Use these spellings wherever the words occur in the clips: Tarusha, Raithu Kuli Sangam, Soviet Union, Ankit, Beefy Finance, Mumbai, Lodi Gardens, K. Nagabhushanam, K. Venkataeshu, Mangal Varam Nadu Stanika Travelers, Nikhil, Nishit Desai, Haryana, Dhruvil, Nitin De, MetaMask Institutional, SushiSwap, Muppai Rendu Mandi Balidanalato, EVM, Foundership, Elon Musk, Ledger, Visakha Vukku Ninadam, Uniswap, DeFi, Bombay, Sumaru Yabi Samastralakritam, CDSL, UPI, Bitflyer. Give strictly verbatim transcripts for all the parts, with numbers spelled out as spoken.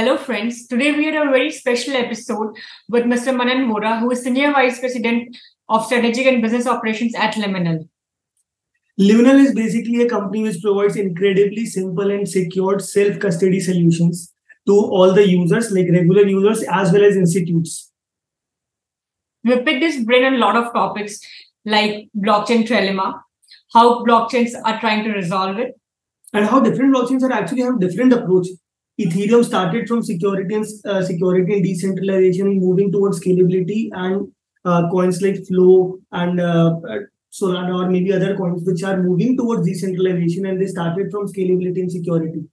Hello friends, today we had a very special episode with Mister Manan Vora, who is Senior Vice President of Strategic and Business Operations at Liminal. Liminal is basically a company which provides incredibly simple and secured self-custody solutions to all the users, like regular users as well as institutes. We picked his brain on a lot of topics like blockchain trilemma, how blockchains are trying to resolve it, and how different blockchains are actually have different approaches. Ethereum started from security and, uh, security and decentralization, moving towards scalability, and uh, coins like Flow and uh, Solana or maybe other coins which are moving towards decentralization, and they started from scalability and security.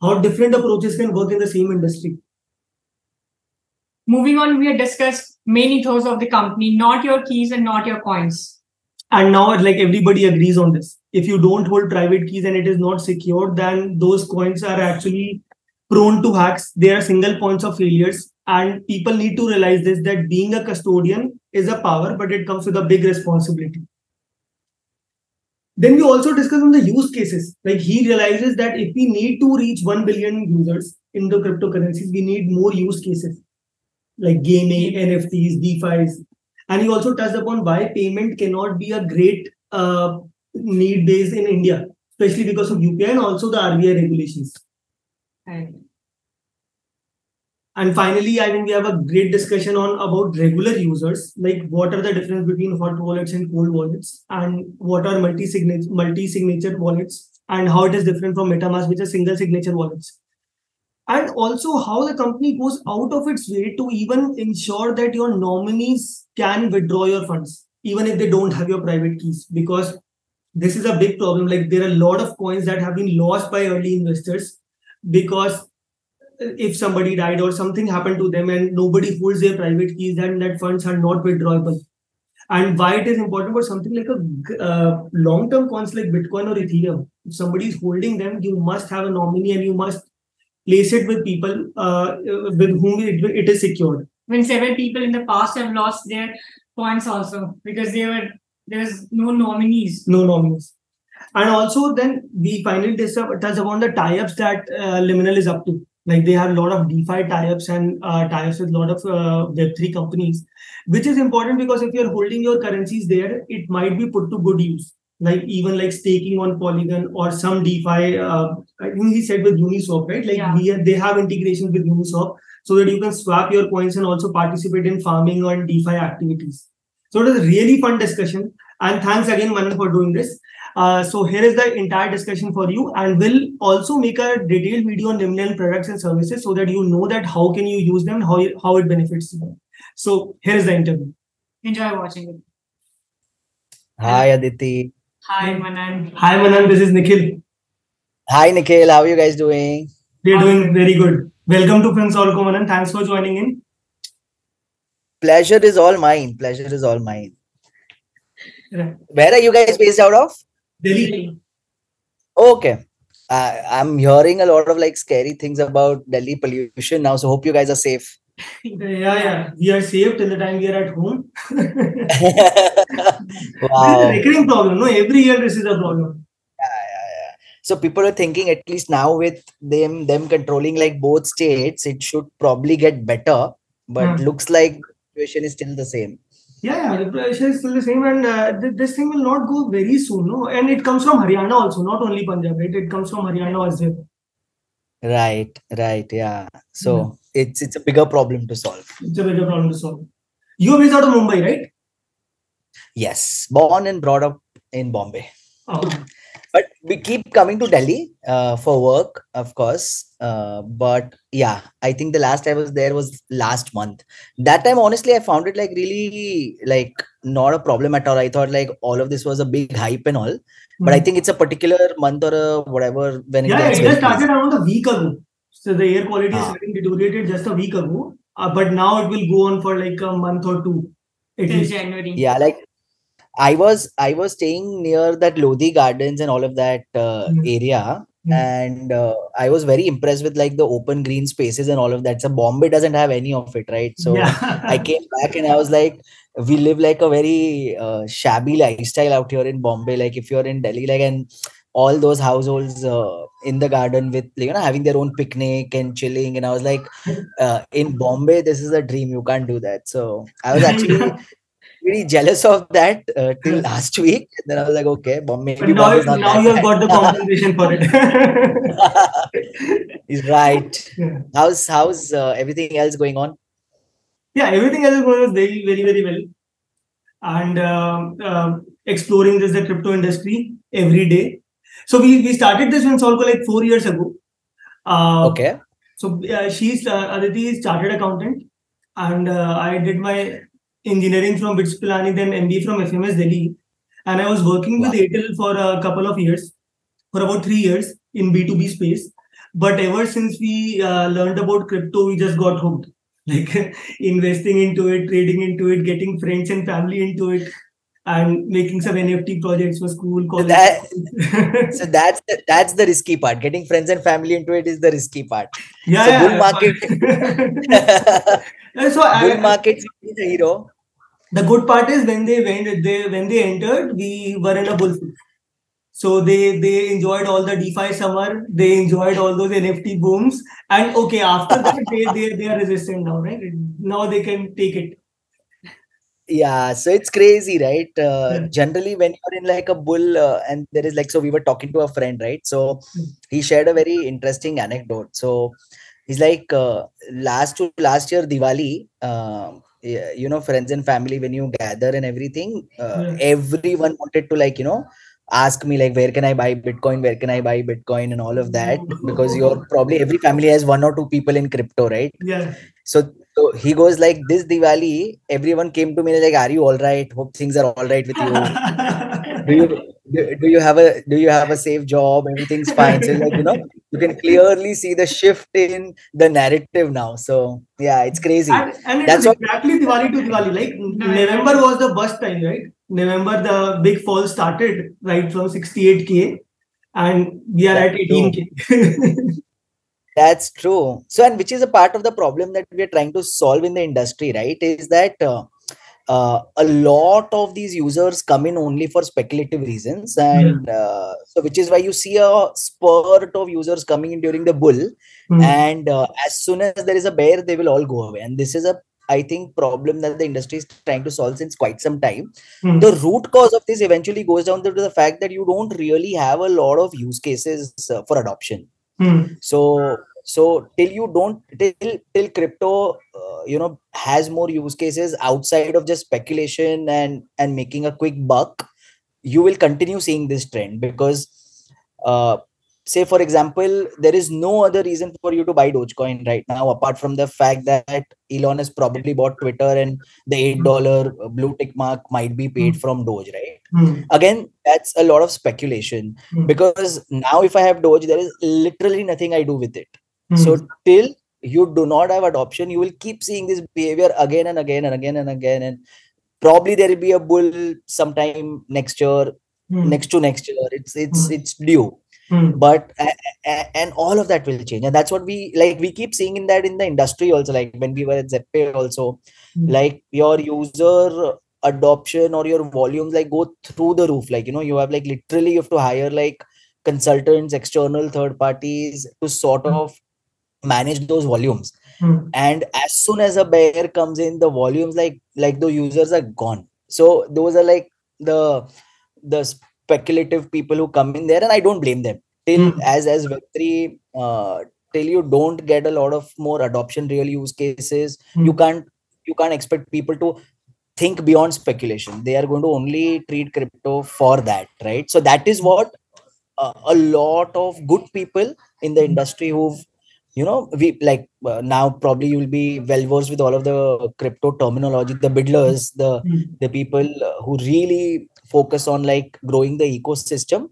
How different approaches can work in the same industry. Moving on, we have discussed main ethos of the company, not your keys and not your coins. And now like everybody agrees on this. If you don't hold private keys and it is not secured, then those coins are actually prone to hacks. They are single points of failures, and people need to realize this, that being a custodian is a power, but it comes with a big responsibility. Then we also discuss on the use cases. Like he realizes that if we need to reach one billion users in the cryptocurrencies, we need more use cases like gaming, N F Ts, DeFis. And he also touched upon why payment cannot be a great uh, need based in India, especially because of U P I and also the R B I regulations. Right. And finally, I think we have a great discussion on about regular users, like what are the difference between hot wallets and cold wallets, and what are multi-signature multi-signature wallets, and how it is different from MetaMask, which are single signature wallets. And also how the company goes out of its way to even ensure that your nominees can withdraw your funds, even if they don't have your private keys, because this is a big problem. Like there are a lot of coins that have been lost by early investors because if somebody died or something happened to them and nobody holds their private keys, then that funds are not withdrawable. And why it is important for something like a uh, long-term coins like Bitcoin or Ethereum. If somebody is holding them, you must have a nominee and you must place it with people uh, with whom it, it is secured. When several people in the past have lost their coins also because they were there's no nominees. No nominees. And also then we finally touch upon the tie-ups that uh, Liminal is up to. Like they have a lot of DeFi tie-ups and uh, tie-ups with a lot of uh, Web three companies, which is important because if you're holding your currencies there, it might be put to good use. Like even like staking on Polygon or some DeFi, uh, I think he said with Uniswap, right? Like yeah. we have, they have integrations with Uniswap so that you can swap your coins and also participate in farming or in DeFi activities. So it was a really fun discussion. And thanks again, Manan, for doing this. Uh, so here is the entire discussion for you. And we'll also make a detailed video on Liminal products and services so that you know that how can you use them and how, how it benefits you. So here is the interview. Enjoy watching it. Hi, Aditi. Hi, Manan. Hi, Manan. This is Nikhil. Hi, Nikhil. How are you guys doing? We're doing very good. Welcome to Prince Orko, Manan. Thanks for joining in. Pleasure is all mine. Pleasure is all mine. Right. Where are you guys based out of? Delhi. Okay. Uh, I'm hearing a lot of like scary things about Delhi pollution now. So hope you guys are safe. Yeah, yeah. We are safe till the time we are at home. Wow. This is a recurring problem. No, every year this is a problem. Yeah, yeah, yeah. So people are thinking at least now with them, them controlling like both states, it should probably get better. But hmm. looks like the situation is still the same. Yeah, yeah, the pressure is still the same, and uh, th this thing will not go very soon, no? And it comes from Haryana also, not only Punjab, right? It comes from Haryana also. Right, right, yeah. So yeah. it's it's a bigger problem to solve. It's a bigger problem to solve. You are based out of Mumbai, right? Yes, born and brought up in Bombay. Oh. But we keep coming to Delhi uh, for work, of course. Uh, but yeah, I think the last I was there was last month. That time, honestly, I found it like really like not a problem at all. I thought like all of this was a big hype and all. Mm-hmm. But I think it's a particular month or a whatever. When it yeah, it just started around a week ago. So the air quality ah. is getting deteriorated just a week ago. Uh, but now it will go on for like a month or two. Till January. Yeah, like. I was I was staying near that Lodi Gardens and all of that uh, mm-hmm. area, mm-hmm. and uh, I was very impressed with like the open green spaces and all of that. So Bombay doesn't have any of it, right? So yeah. I came back and I was like, we live like a very uh, shabby lifestyle out here in Bombay. Like if you're in Delhi, like and all those households uh, in the garden with, you know, having their own picnic and chilling. And I was like, uh, in Bombay, this is a dream. You can't do that. So I was actually really jealous of that uh, till last week. And then I was like, okay, Bombay. But now Bombay's not now you have got the compensation for it. He's right. Yeah. How's, how's uh, everything else going on? Yeah, everything else is going on very, very, very well. And uh, uh, exploring this the crypto industry every day. So we we started this in Solco like four years ago. Uh, okay. So uh, she's uh, Aditi is chartered accountant, and uh, I did my engineering from Bits Pilani, then M B A from F M S Delhi, and I was working wow. with Airtel for a couple of years, for about three years in B two B space. But ever since we uh, learned about crypto, we just got hooked. Like investing into it, trading into it, getting friends and family into it, and making some N F T projects for school, college. That, so that's the, that's the risky part. Getting friends and family into it is the risky part. Yeah, so yeah, bull market. so I, bull market is a hero. The good part is when they went, they when they entered, we were in a bull. So they they enjoyed all the DeFi summer. They enjoyed all those N F T booms. And okay, after that, they, they, they are resistant now, right? Now they can take it. Yeah, so it's crazy, right? Uh, yeah. Generally, when you're in like a bull uh, and there is like, so we were talking to a friend, right? So he shared a very interesting anecdote. So he's like, uh, last to last year, Diwali, uh, you know, friends and family, when you gather and everything, uh, yeah. everyone wanted to like, you know, ask me like, where can I buy Bitcoin? Where can I buy Bitcoin and all of that? Because you're probably every family has one or two people in crypto, right? Yeah. So, so he goes like, this Diwali, everyone came to me like, are you all right? Hope things are all right with you. do you do, do you have a do you have a safe job? Everything's fine. So like, you know, you can clearly see the shift in the narrative now. So yeah, it's crazy. And, and it That's was exactly Diwali to Diwali. Like November was the bust time, right? November, the big fall started right from sixty-eight K and we are That's at eighteen K. That's true. So, and which is a part of the problem that we are trying to solve in the industry, right? Is that uh, uh, a lot of these users come in only for speculative reasons. And yeah. uh, so which is why you see a spurt of users coming in during the bull. Mm. And uh, as soon as there is a bear, they will all go away. And this is a I think problem that the industry is trying to solve since quite some time. Mm. The root cause of this eventually goes down to the fact that you don't really have a lot of use cases uh, for adoption. Mm. So, so till you don't, till, till crypto, uh, you know, has more use cases outside of just speculation and, and making a quick buck, you will continue seeing this trend because, uh, say, for example, there is no other reason for you to buy Dogecoin right now, apart from the fact that Elon has probably bought Twitter and the eight dollar blue tick mark might be paid from Doge, right? Mm. Again, that's a lot of speculation mm. because now if I have Doge, there is literally nothing I do with it. Mm. So till you do not have adoption, you will keep seeing this behavior again and again and again and again. And probably there will be a bull sometime next year, mm. next to next year. It's, it's, mm. it's due. Mm. But and all of that will change, and that's what we like. We keep seeing in that in the industry also. Like when we were at Zebpay also, mm. like your user adoption or your volumes like go through the roof. Like you know, you have like literally you have to hire like consultants, external third parties to sort mm. of manage those volumes. Mm. And as soon as a bear comes in, the volumes like like the users are gone. So those are like the the. speculative people who come in there, and I don't blame them till mm. as as Web three uh, till you don't get a lot of more adoption real use cases mm. you can't you can't expect people to think beyond speculation. They are going to only treat crypto for that, right? So that is what uh, a lot of good people in the industry who've you know we like uh, now probably you will be well versed with all of the crypto terminology, the biddlers, the mm. the people who really focus on like growing the ecosystem.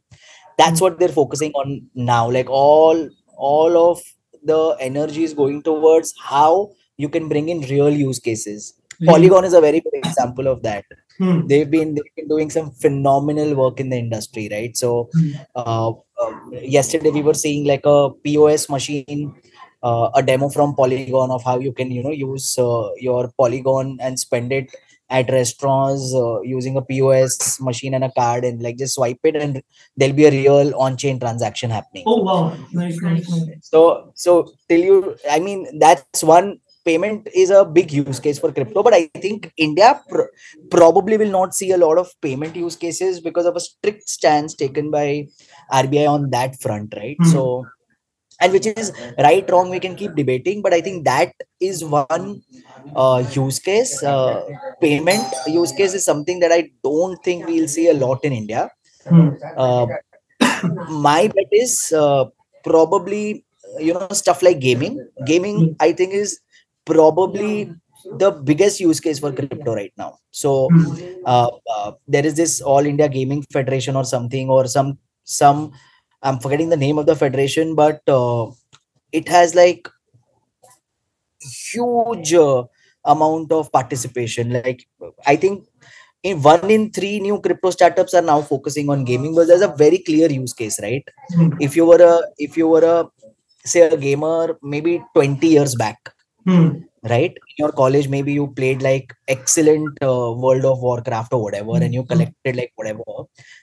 That's what they're focusing on now. Like all, all of the energy is going towards how you can bring in real use cases. Mm. Polygon is a very good example of that. Mm. They've been, they've been doing some phenomenal work in the industry, right? So uh, uh, yesterday we were seeing like a P O S machine, uh, a demo from Polygon of how you can, you know, use uh, your Polygon and spend it at restaurants uh, using a P O S machine and a card, and like just swipe it, and there'll be a real on-chain transaction happening. Oh wow, nice, nice. So, so till you, I mean, that's one. Payment is a big use case for crypto, but I think India pr- probably will not see a lot of payment use cases because of a strict stance taken by R B I on that front, right? Mm-hmm. So, and which is right, wrong, we can keep debating, but I think that is one uh, use case. Uh, payment use case is something that I don't think we'll see a lot in India. Mm-hmm. Uh, my bet is uh, probably, you know, stuff like gaming. Gaming, mm-hmm. I think, is probably the biggest use case for crypto right now. So uh, uh, there is this All India Gaming Federation or something, or some, some, I'm forgetting the name of the federation, but uh, it has like huge uh, amount of participation. Like I think in one in three new crypto startups are now focusing on gaming, because there's a very clear use case, right? If you were a, if you were a, say a gamer, maybe twenty years back, Hmm. right? In your college, maybe you played like excellent uh, World of Warcraft or whatever, and you collected like whatever.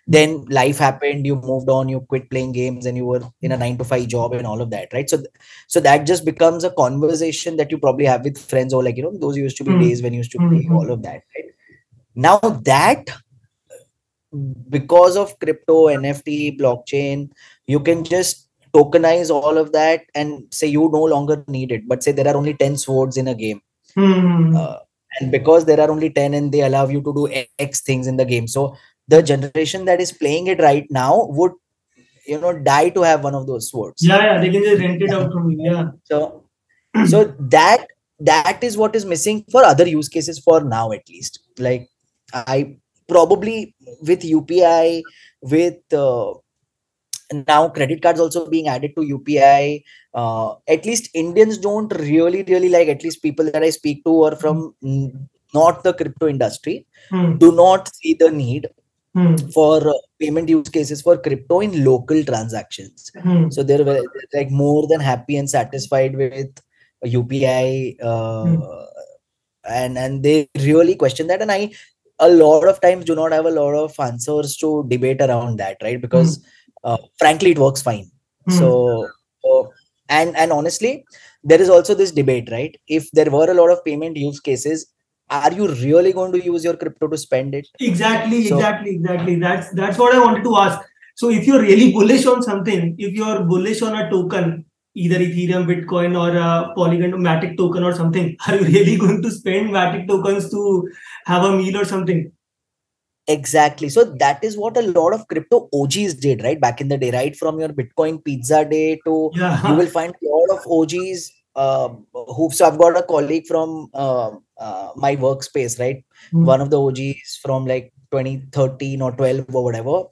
Then life happened, you moved on, you quit playing games, and you were in a nine to five job and all of that, right? So, th- so that just becomes a conversation that you probably have with friends, or like, you know, those used to be hmm. days when you used to play, all of that, right? Now that, because of crypto, N F T, blockchain, you can just tokenize all of that and say you no longer need it, but say there are only ten swords in a game. Hmm. Uh, and because there are only ten and they allow you to do X things in the game. So the generation that is playing it right now would, you know, die to have one of those swords. Yeah, yeah, they can just rent it out from you. Yeah. So, so that, that is what is missing for other use cases for now, at least. Like I probably with U P I, with, uh, now credit cards also being added to U P I, uh, at least Indians don't really, really like, at least people that I speak to are from n- not the crypto industry, hmm. do not see the need hmm. for uh, payment use cases for crypto in local transactions. Hmm. So they're, they're like more than happy and satisfied with U P I uh, hmm. and, and they really question that. And I, a lot of times do not have a lot of answers to debate around that, right? Because hmm. Uh, frankly, it works fine. Mm. So, uh, and and honestly, there is also this debate, right? If there were a lot of payment use cases, are you really going to use your crypto to spend it? Exactly, so, exactly, exactly. That's that's what I wanted to ask. So, if you're really bullish on something, if you're bullish on a token, either Ethereum, Bitcoin, or a Polygon, or Matic token, or something, are you really going to spend Matic tokens to have a meal or something? Exactly. So that is what a lot of crypto O Gs did, right? Back in the day, right? From your Bitcoin pizza day to, yeah. you will find a lot of O Gs uh, who, so I've got a colleague from uh, uh, my workspace, right? Mm. One of the O Gs from like twenty thirteen or twelve or whatever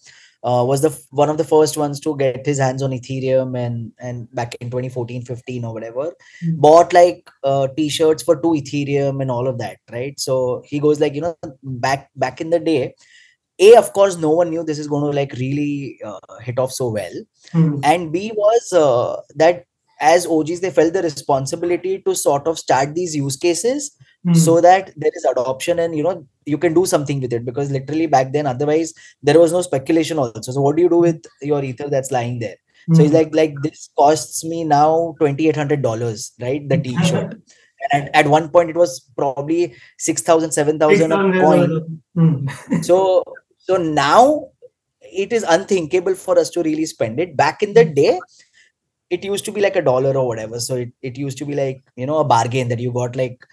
uh, was the one of the first ones to get his hands on Ethereum, and, and back in twenty fourteen, fifteen or whatever, mm. bought like uh, t-shirts for two Ethereum and all of that, right? So he goes like, you know, back, back in the day, A, of course, no one knew this is going to like really uh, hit off so well. Mm. And B was uh, that as O Gs, they felt the responsibility to sort of start these use cases mm. so that there is adoption and, you know, you can do something with it, because literally back then, otherwise there was no speculation also. So what do you do with your ether that's lying there? Mm. So it's like, like this costs me now twenty-eight hundred dollars, right? The t-shirt. And at, at one point it was probably six thousand, seven thousand a coin. Mm. So, So now it is unthinkable for us to really spend it. Back in the day, it used to be like a dollar or whatever. So it, it used to be like, you know, a bargain that you got like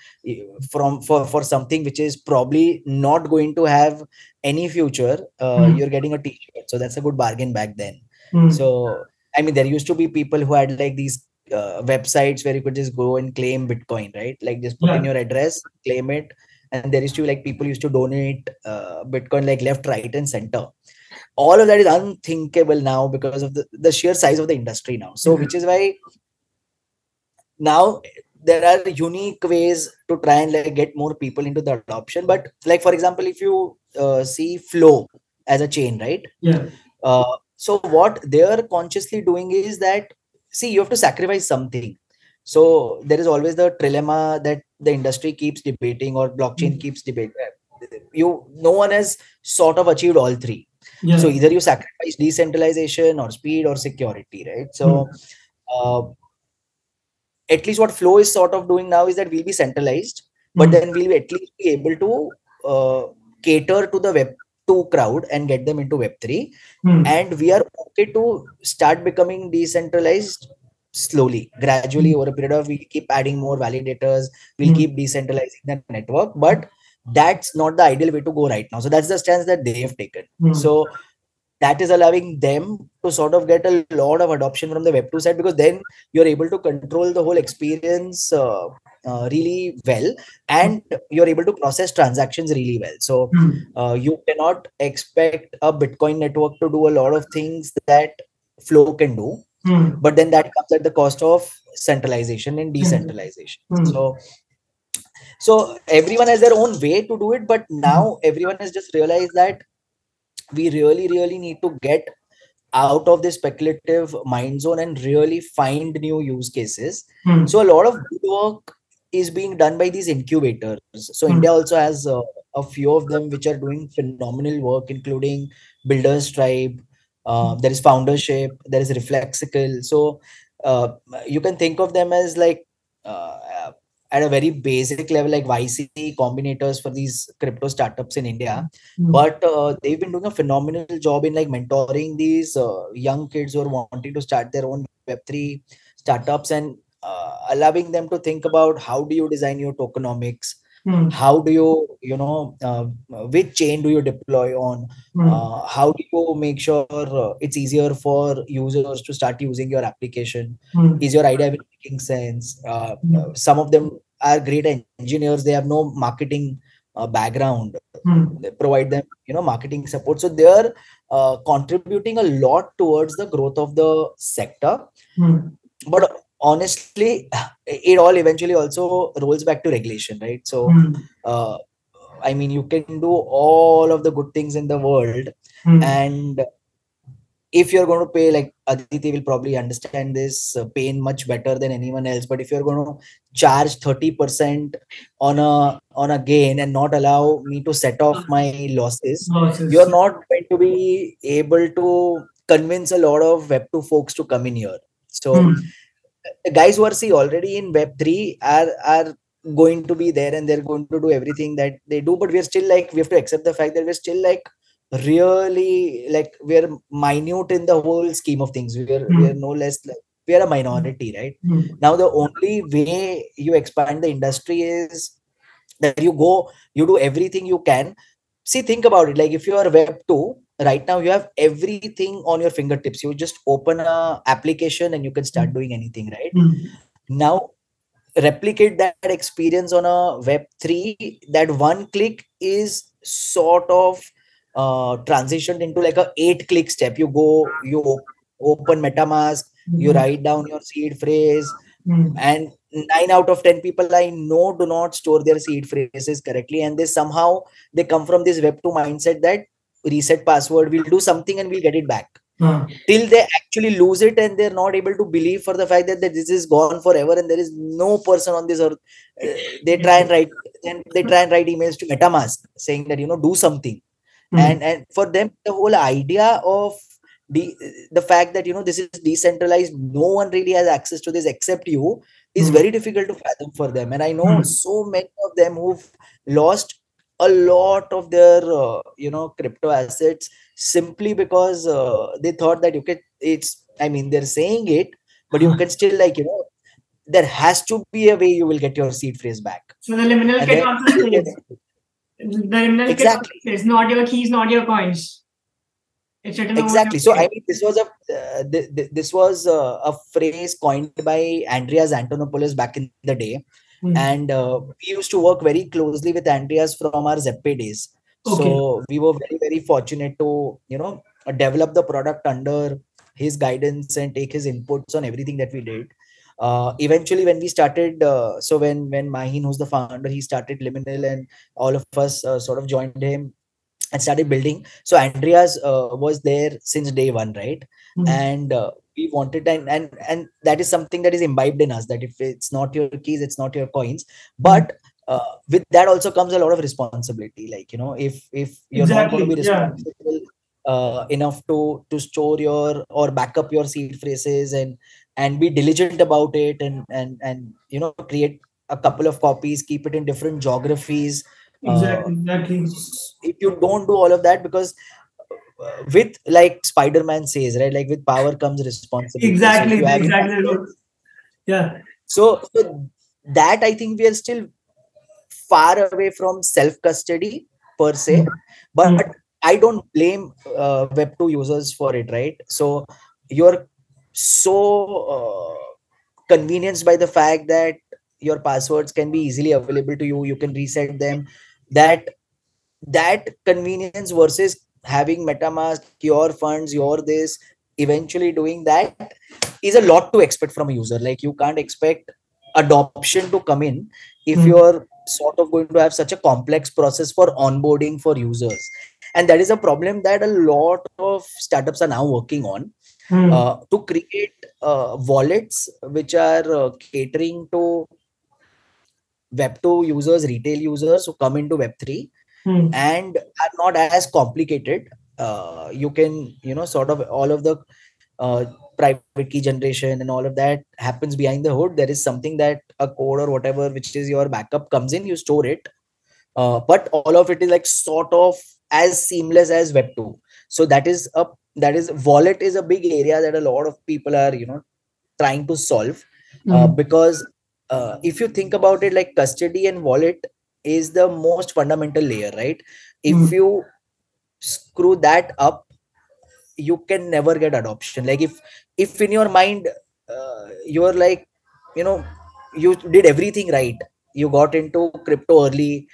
from for, for something which is probably not going to have any future. Uh, mm. You're getting a t-shirt. So that's a good bargain back then. Mm. So, I mean, there used to be people who had like these uh, websites where you could just go and claim Bitcoin, right? Like just put yeah. in your address, claim it. And there used to be like people used to donate uh, Bitcoin like left, right, and center. All of that is unthinkable now because of the, the sheer size of the industry now. So, mm-hmm. which is why now there are unique ways to try and like get more people into the adoption. But like, for example, if you uh, see Flow as a chain, right? Yeah. Uh, so what they're consciously doing is that, see, you have to sacrifice something. So there is always the trilemma that the industry keeps debating, or blockchain keeps debating, you no one has sort of achieved all three. Yeah. So either you sacrifice decentralization or speed or security, right? So mm. uh, at least what Flow is sort of doing now is that we'll be centralized, mm. but then we'll at least be able to uh, cater to the Web two crowd and get them into Web three. Mm. And we are okay to start becoming decentralized slowly, gradually over a period of, we'll keep adding more validators, we'll mm. keep decentralizing the network, but that's not the ideal way to go right now. So that's the stance that they have taken. Mm. So that is allowing them to sort of get a lot of adoption from the Web two side, because then you're able to control the whole experience uh, uh, really well, and you're able to process transactions really well. So mm. uh, you cannot expect a Bitcoin network to do a lot of things that Flow can do, mm. but then that comes at the cost of centralization and decentralization. Mm. So So everyone has their own way to do it, but now everyone has just realized that we really, really need to get out of this speculative mind zone and really find new use cases. Hmm. So a lot of good work is being done by these incubators. So hmm. India also has uh, a few of them which are doing phenomenal work, including Builders Tribe. Uh, there is Foundership, there is Reflexical. So uh, you can think of them as like, uh, at a very basic level, like Y C combinators for these crypto startups in India. Mm. But uh, they've been doing a phenomenal job in like mentoring these uh, young kids who are wanting to start their own Web three startups, and uh, allowing them to think about how do you design your tokenomics? Mm. How do you, you know, uh, which chain do you deploy on? Mm. Uh, how do you make sure uh, it's easier for users to start using your application? Mm. Is your idea making sense? Uh, mm. uh, some of them are great engineers. They have no marketing uh, background. Mm. They provide them, you know, marketing support. So they are uh, contributing a lot towards the growth of the sector. Mm. But honestly, it all eventually also rolls back to regulation, right? So, mm. uh, I mean, you can do all of the good things in the world. Mm. And if you're going to pay, like Aditi will probably understand this uh, pain much better than anyone else. But if you're going to charge thirty percent on a, on a gain and not allow me to set off my losses, losses. you're not going to be able to convince a lot of Web two folks to come in here. So, mm. the guys who are see already in Web three are are going to be there, and they're going to do everything that they do. But we're still like, we have to accept the fact that we're still like really like we're minute in the whole scheme of things. We're mm. we're no less like we're a minority, right? Mm. Now the only way you expand the industry is that you go, you do everything you can. See, think about it. Like if you are Web two, right now you have everything on your fingertips. You just open an application and you can start doing anything, right? Mm. Now replicate that experience on a Web three. That one click is sort of uh, transitioned into like a eight click step. You go, you op open MetaMask, mm. you write down your seed phrase, mm. and nine out of ten people I know do not store their seed phrases correctly. And they somehow, they come from this Web two mindset that reset password, we'll do something and we'll get it back, huh. till they actually lose it and they're not able to believe for the fact that, that this is gone forever and there is no person on this earth. Uh, they try and write and they try and write emails to MetaMask saying that, you know, do something. Hmm. And and for them, the whole idea of the the fact that, you know, this is decentralized, no one really has access to this except you, is hmm. very difficult to fathom for them. And I know hmm. so many of them who've lost a lot of their, uh, you know, crypto assets simply because uh, they thought that you can, it's, I mean, they're saying it, but you can still, like, you know, there has to be a way you will get your seed phrase back. So the liminal can also say it. The liminal exactly. can also say it's not your keys, not your coins. It's written exactly. So, I mean, this was a, uh, th th this was uh, a phrase coined by Andreas Antonopoulos back in the day. Mm. And uh, we used to work very closely with Andreas from our Zebpay days. Okay. So we were very, very fortunate to, you know, develop the product under his guidance and take his inputs on everything that we did. Uh, eventually, when we started, uh, so when, when Mahin, who's the founder, he started Liminal and all of us uh, sort of joined him and started building. So Andreas uh, was there since day one, right? Mm. And uh, we wanted, and, and and that is something that is imbibed in us, that if it's not your keys, it's not your coins. But uh, with that also comes a lot of responsibility. Like, you know, if if you're exactly. not going to be responsible yeah. uh, enough to to store your or back up your seed phrases and and be diligent about it, and and and you know, create a couple of copies, keep it in different geographies. Exactly. Uh, exactly. If you don't do all of that, because with, like Spider-Man says, right, like with power comes responsibility. Exactly. So exactly. Power, yeah. So, so that, I think we are still far away from self-custody per se, but mm. I don't blame uh, Web two users for it, right? So you're so uh, convenienced by the fact that your passwords can be easily available to you. You can reset them. That that convenience versus having MetaMask, your funds, your this, eventually doing that is a lot to expect from a user. Like, you can't expect adoption to come in if mm. you're sort of going to have such a complex process for onboarding for users. And that is a problem that a lot of startups are now working on. Mm. Uh, to create uh, wallets which are uh, catering to Web two users, retail users who come into Web three mm. and are not as complicated. Uh, you can, you know, sort of all of the uh, private key generation and all of that happens behind the hood. There is something that a code or whatever, which is your backup, comes in, you store it. Uh, but all of it is like sort of as seamless as Web two. So that is a That is, wallet is a big area that a lot of people are, you know, trying to solve. Mm. Uh, because uh, if you think about it, like, custody and wallet is the most fundamental layer, right? If mm. you screw that up, you can never get adoption. Like, if, if in your mind, uh, you're like, you know, you did everything right. You got into crypto early.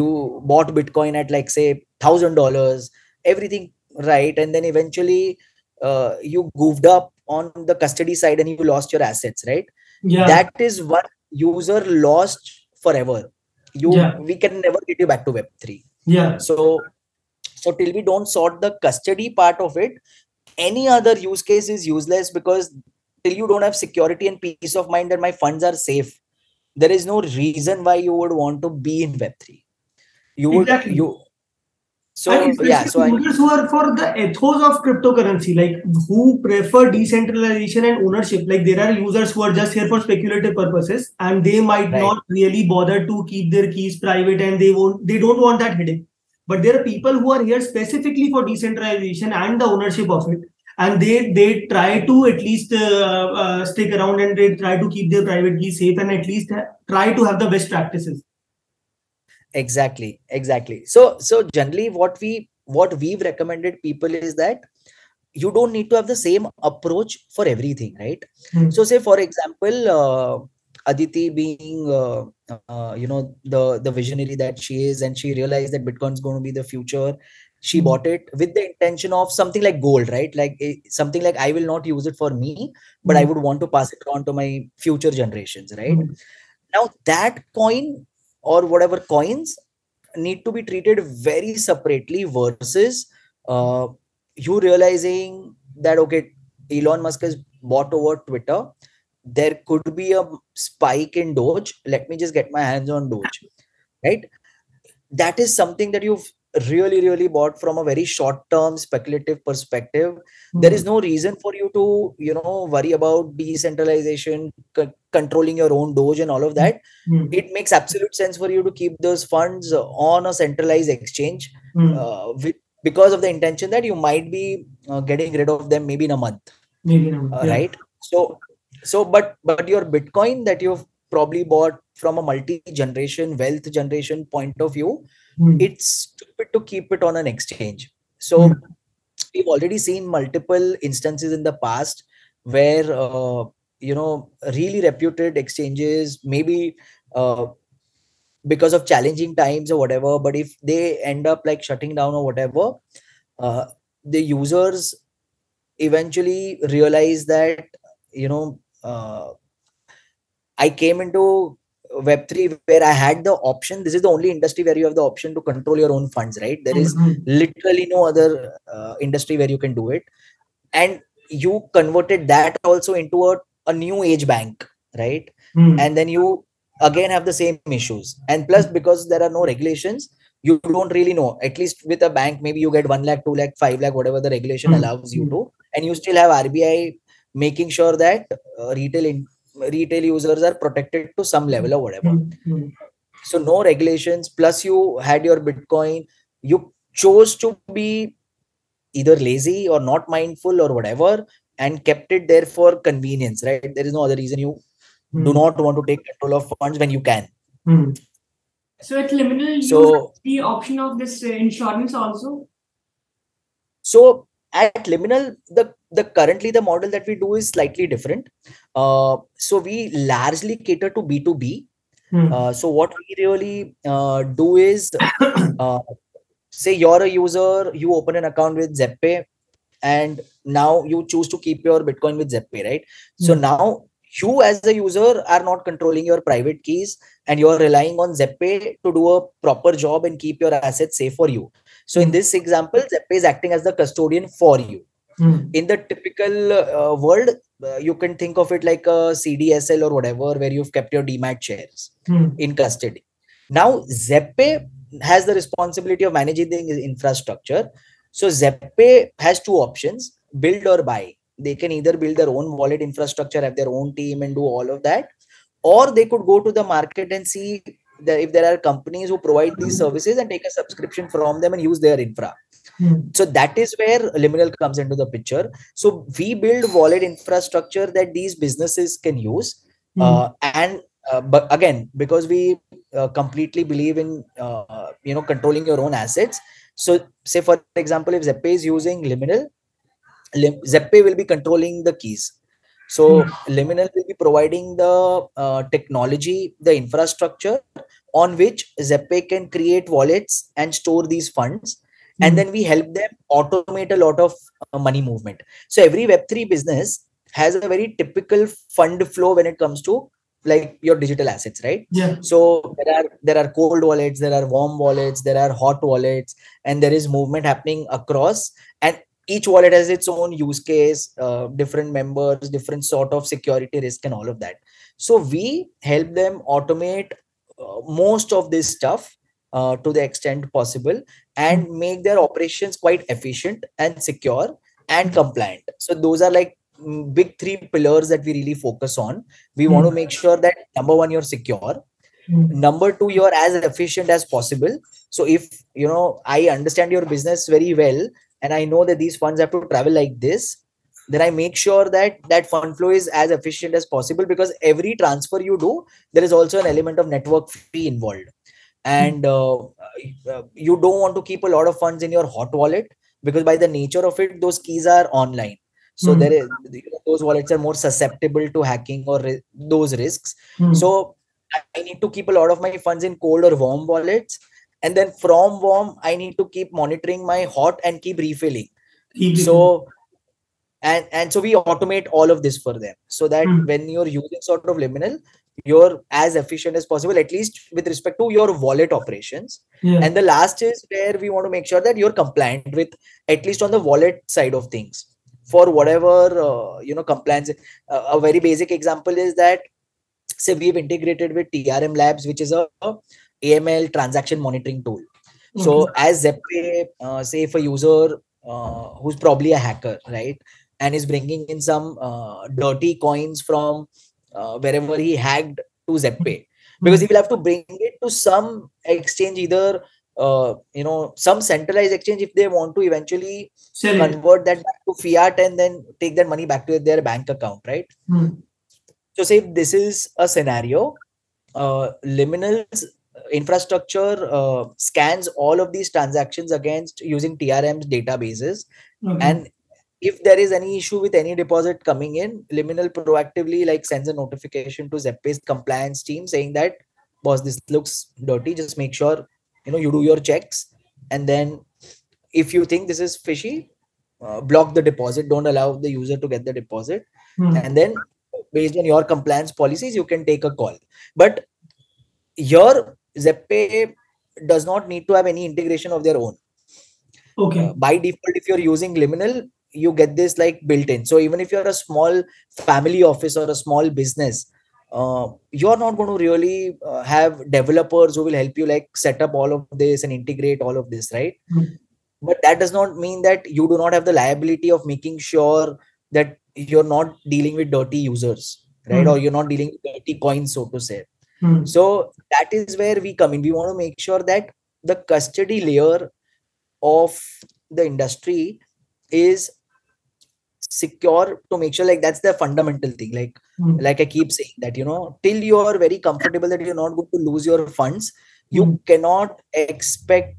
You bought Bitcoin at, like, say, one thousand dollars, everything right, and then eventually uh, you goofed up on the custody side and you lost your assets, right? Yeah. That is what user lost forever. You yeah. we can never get you back to Web three. Yeah. So so till we don't sort the custody part of it, any other use case is useless, because till you don't have security and peace of mind that my funds are safe, there is no reason why you would want to be in Web three. You would exactly. you So, yeah, so users I, who are for the ethos of cryptocurrency, like who prefer decentralization and ownership. Like, there are users who are just here for speculative purposes, and they might right. not really bother to keep their keys private, and they won't, they don't want that headache. But there are people who are here specifically for decentralization and the ownership of it, and they they try to at least uh, uh, stick around, and they try to keep their private keys safe, and at least try to have the best practices. Exactly, exactly. So, so generally what we, what we've recommended people is that you don't need to have the same approach for everything, right? Mm-hmm. So say, for example, uh, Aditi being, uh, uh, you know, the, the visionary that she is, and she realized that Bitcoin is going to be the future. She mm-hmm. bought it with the intention of something like gold, right? Like something like, I will not use it for me, but mm-hmm. I would want to pass it on to my future generations, right? Mm-hmm. Now that coin, or whatever coins, need to be treated very separately versus uh, you realizing that, okay, Elon Musk has bought over Twitter. There could be a spike in Doge. Let me just get my hands on Doge, right? That is something that you've really, really bought from a very short-term speculative perspective. Mm-hmm. There is no reason for you to, you know, worry about decentralization, c- controlling your own Doge and all of that. Mm-hmm. It makes absolute sense for you to keep those funds on a centralized exchange mm-hmm. uh, with, because of the intention that you might be uh, getting rid of them maybe in a month, maybe in a month, uh, yeah. right? So, so but but your Bitcoin that you've probably bought from a multi-generation wealth generation point of view, mm. it's stupid to keep it on an exchange. So mm. we've already seen multiple instances in the past where, uh, you know, really reputed exchanges, maybe uh, because of challenging times or whatever, but if they end up like shutting down or whatever, uh, the users eventually realize that, you know, uh, I came into Web three where I had the option. This is the only industry where you have the option to control your own funds, right? There is literally no other uh, industry where you can do it. And you converted that also into a, a new age bank, right? Mm. And then you again have the same issues. And plus, because there are no regulations, you don't really know. At least with a bank, maybe you get one lakh, two lakh, five lakh, whatever the regulation allows you to. And you still have R B I making sure that uh, retail in, retail users are protected to some level or whatever. So no regulations. Plus you had your Bitcoin. You chose to be either lazy or not mindful or whatever, and kept it there for convenience, right? There is no other reason you mm. do not want to take control of funds when you can. Mm. So at Liminal, so, you have the option of this insurance also? So at Liminal, the, the currently the model that we do is slightly different. Uh, so we largely cater to B two B. Mm. Uh, so what we really uh, do is, uh, say you're a user, you open an account with Zebpay, and now you choose to keep your Bitcoin with Zebpay, right? Mm. So now you as a user are not controlling your private keys, and you're relying on Zebpay to do a proper job and keep your assets safe for you. So in this example, Zebpay is acting as the custodian for you. Mm. In the typical uh, world, uh, you can think of it like a C D S L or whatever, where you've kept your D MAT shares mm. in custody. Now Zebpay has the responsibility of managing the infrastructure. So Zebpay has two options, build or buy. They can either build their own wallet infrastructure, have their own team and do all of that. Or they could go to the market and see that if there are companies who provide these services and take a subscription from them and use their infra. Mm. So that is where Liminal comes into the picture. So we build wallet infrastructure that these businesses can use. Mm. Uh, and uh, but again, because we uh, completely believe in, uh, you know, controlling your own assets. So say, for example, if Zebpay is using Liminal, Lim- Zebpay will be controlling the keys. So mm-hmm. Liminal will be providing the uh, technology, the infrastructure on which Zebpay can create wallets and store these funds. Mm-hmm. And then we help them automate a lot of uh, money movement. So every Web three business has a very typical fund flow when it comes to like your digital assets, right? Yeah. So there are there are cold wallets, there are warm wallets, there are hot wallets, and there is movement happening across. And each wallet has its own use case, uh, different members, different sort of security risk, and all of that. So we help them automate uh, most of this stuff uh, to the extent possible, and make their operations quite efficient and secure and compliant. So those are like big three pillars that we really focus on. We mm. want to make sure that number one, you're secure. Mm. Number two, you're as efficient as possible. So if, you know, I understand your business very well, and I know that these funds have to travel like this, then I make sure that that fund flow is as efficient as possible, because every transfer you do, there is also an element of network fee involved. And mm. uh, you don't want to keep a lot of funds in your hot wallet, because by the nature of it, those keys are online. So mm. there is, those wallets are more susceptible to hacking or ri- those risks. Mm. So I need to keep a lot of my funds in cold or warm wallets. And then from warm, I need to keep monitoring my hot and keep refilling. Mm-hmm. So, and, and so we automate all of this for them, so that mm. when you're using sort of Liminal, you're as efficient as possible, at least with respect to your wallet operations. Yeah. And the last is where we want to make sure that you're compliant with, at least on the wallet side of things, for whatever, uh, you know, compliance. Uh, a very basic example is that, say, we've integrated with T R M Labs, which is a, a A M L transaction monitoring tool. Mm-hmm. So as Zebpay, uh, say if a user uh, who's probably a hacker, right, and is bringing in some uh, dirty coins from uh, wherever he hacked to Zebpay, because he will have to bring it to some exchange, either uh, you know, some centralized exchange, if they want to eventually Sell convert it. that back to fiat and then take that money back to their bank account, right? Mm-hmm. So say if this is a scenario, uh, Liminal's infrastructure uh, scans all of these transactions against using T R M's databases. Mm-hmm. And if there is any issue with any deposit coming in, Liminal proactively like sends a notification to Zebpay's compliance team saying that, boss, this looks dirty. Just make sure, you know, you do your checks. And then if you think this is fishy, uh, block the deposit. Don't allow the user to get the deposit. Mm-hmm. And then based on your compliance policies, you can take a call. But your Zebpay does not need to have any integration of their own. Okay. Uh, by default, if you're using Liminal, you get this like built in. So even if you're a small family office or a small business, uh, you're not going to really uh, have developers who will help you like set up all of this and integrate all of this, right? Mm-hmm. But that does not mean that you do not have the liability of making sure that you're not dealing with dirty users, right? Mm-hmm. Or you're not dealing with dirty coins, so to say. Mm-hmm. So that is where we come in. We want to make sure that the custody layer of the industry is secure, to make sure like that's the fundamental thing. Like, mm-hmm. like I keep saying that, you know, till you are very comfortable that you're not going to lose your funds, you mm-hmm. cannot expect